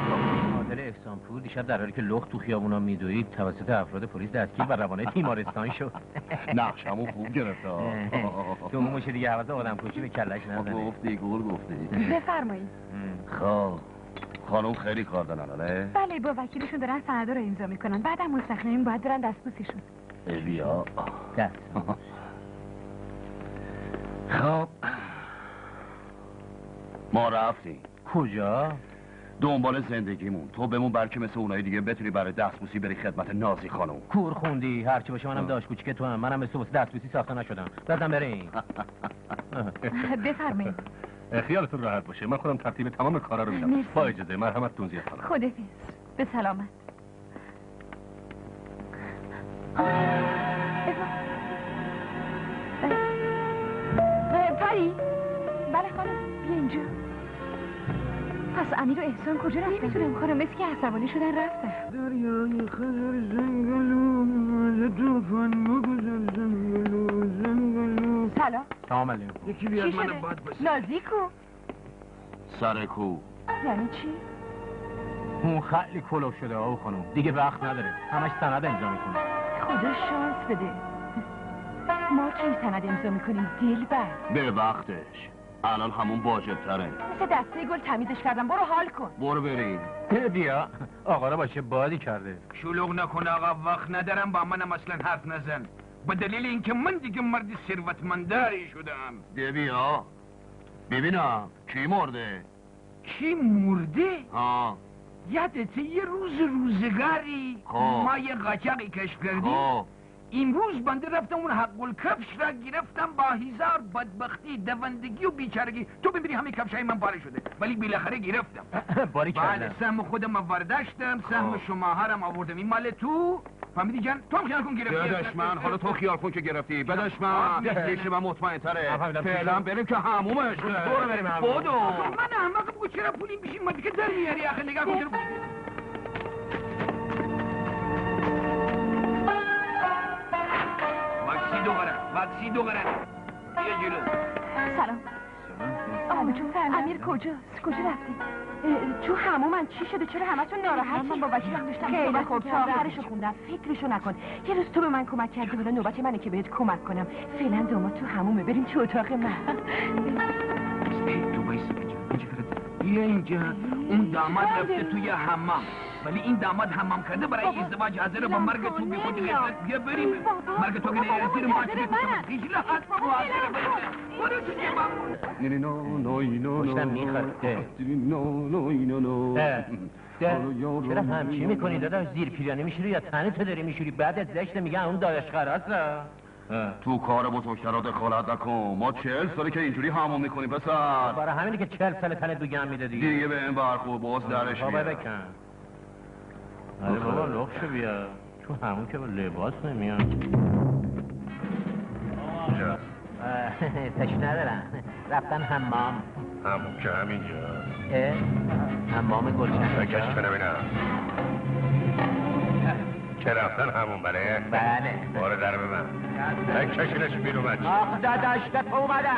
خدا قاتل اکسانپور دیشب در حالی که لخت تو خیابونا میدوید توسط افراد پلیس دستگیر و روانه تیمارستان شد. نقشمو خوب گرفت ها. تو موش دیگه حواس آدم کشی به کلش نزنه. گفتی گل گفتی. بفرمایید. خب خانم خیلی کار دارن آره؟ بله با وکیلشون دارن سند رو امضا میکنن. بعدم مستخدمین باید دارن دستبوسیشون. بیا. دست. خب ما رفتیم. کجا؟ دنبال زندگیمون. تو بمون برکه مثل اونای دیگه بتونی برای دستبوسی بری خدمت نازی خانم. کور خوندی هرچی باشه منم داش کوچیکه تو هم. منم مثل دستبوسی ساخته نشدم. دادم بریم. بفرمایید. خیالتون راحت باشه. من خودم ترتیب تمام کارا رو میدم. با اجازه مرحمتتون زیاد خانم. خدافظ. به سلامت. پری؟ بله خانم بیا اینجا. پس امیر و احسان کجا رفتن؟ نمیتونم خانم مثل که عصبانی شدن رفتن. دریای خزر زنگلو لطوفان مگذر زنگلو. سلام سلام علیکم. یکی بیاد منم باد باشه. نازی کو؟ سر کو. یعنی چی؟ اون خیلی کلوف شده آقا خانم دیگه وقت نداره همش سند امضا میکنه. خدا شانس بده ما کی سند امضا میکنیم دلبر؟ به وقتش الان همون واجب تره. مثل دسته گل تمیزش کردم برو حال کن. برو بریم بیا آقا را باشه بادی کرده. شلوغ نکن آقا وقت ندارم با منم اصلا حرف نزن به دلیل اینکه من دیگه مرد ثروتمندی شدم. بیا ببینم کی مرده. کی مرده؟ ها یادت یه روز روزگاری ما یه قاچاقی کشف کردیم. این روز بنده رفتم اون حق الکبش را گرفتم با هزار بدبختی دوندگی و بیچارگی. تو ببینی همه کفشای من پاره شده ولی بالاخره گرفتم. باری کردم. بله سهم خودم ورداشتم سهم شماها را آوردم. این مال تو فهمیدی جان؟ تو هم خیال کن گرفتی. داداش من حالا تو خیال کن که گرفتی. داداش من دیشه من مطمئن تره. فعلا بریم که همومش. برو بریم هموم. بودو. من احمق بگو چرا پولیم بشیم ما دیگه در میاری آخه نگاه کن. واکسی دو قرن بیا جلو. سلام آمو جون امیر کجاست؟ کجا رفتی؟ تو همو من چی شده؟ چرا همتون ناراحتین؟ با وکیلم داشتم خیلی خوب آخرشو خوندم. فکرشو نکن یه روز تو به من کمک کردی حالا نوبت منه که بهت کمک کنم. فعلا داماد تو همومه بریم تو اتاق من. تو بایست بیا اینجا. اون داماد رفته توی حمام ولی این داماد حمام کرده برای ازدواج حاضره با مرگ تو بی خودی غیرت. بیا بریم مرگ تو که نیرسیرم ما چی کنم هیچ لحظه تو حاضره بریم برو تو جمع نی نی نو نو اینو مشتم میخرده نو نو اینو نو چرا همچی میکنی داداش؟ زیر پیرانه میشوری یا تنه تو داری میشوری؟ بعد از زشت میگن اون داداش خراسه. تو کار بزرگترا دخالت نکن. ما 40 ساله که اینجوری حمام میکنیم پسر. برای همینه که 40 سال تنه دوگم میدادی دیگه به این برخورد باز درش میاد. آره بابا لخت شو بیا تو همون که با لباس نمیاد. کجا؟ تشنه ندارم رفتن حمام. همون که همینجا حمام گلشن بکش کنه بینم که رفتن همون بله؟ بله باره در ببن بکشنش بیرو بچه. آخ داداشت تو اومدن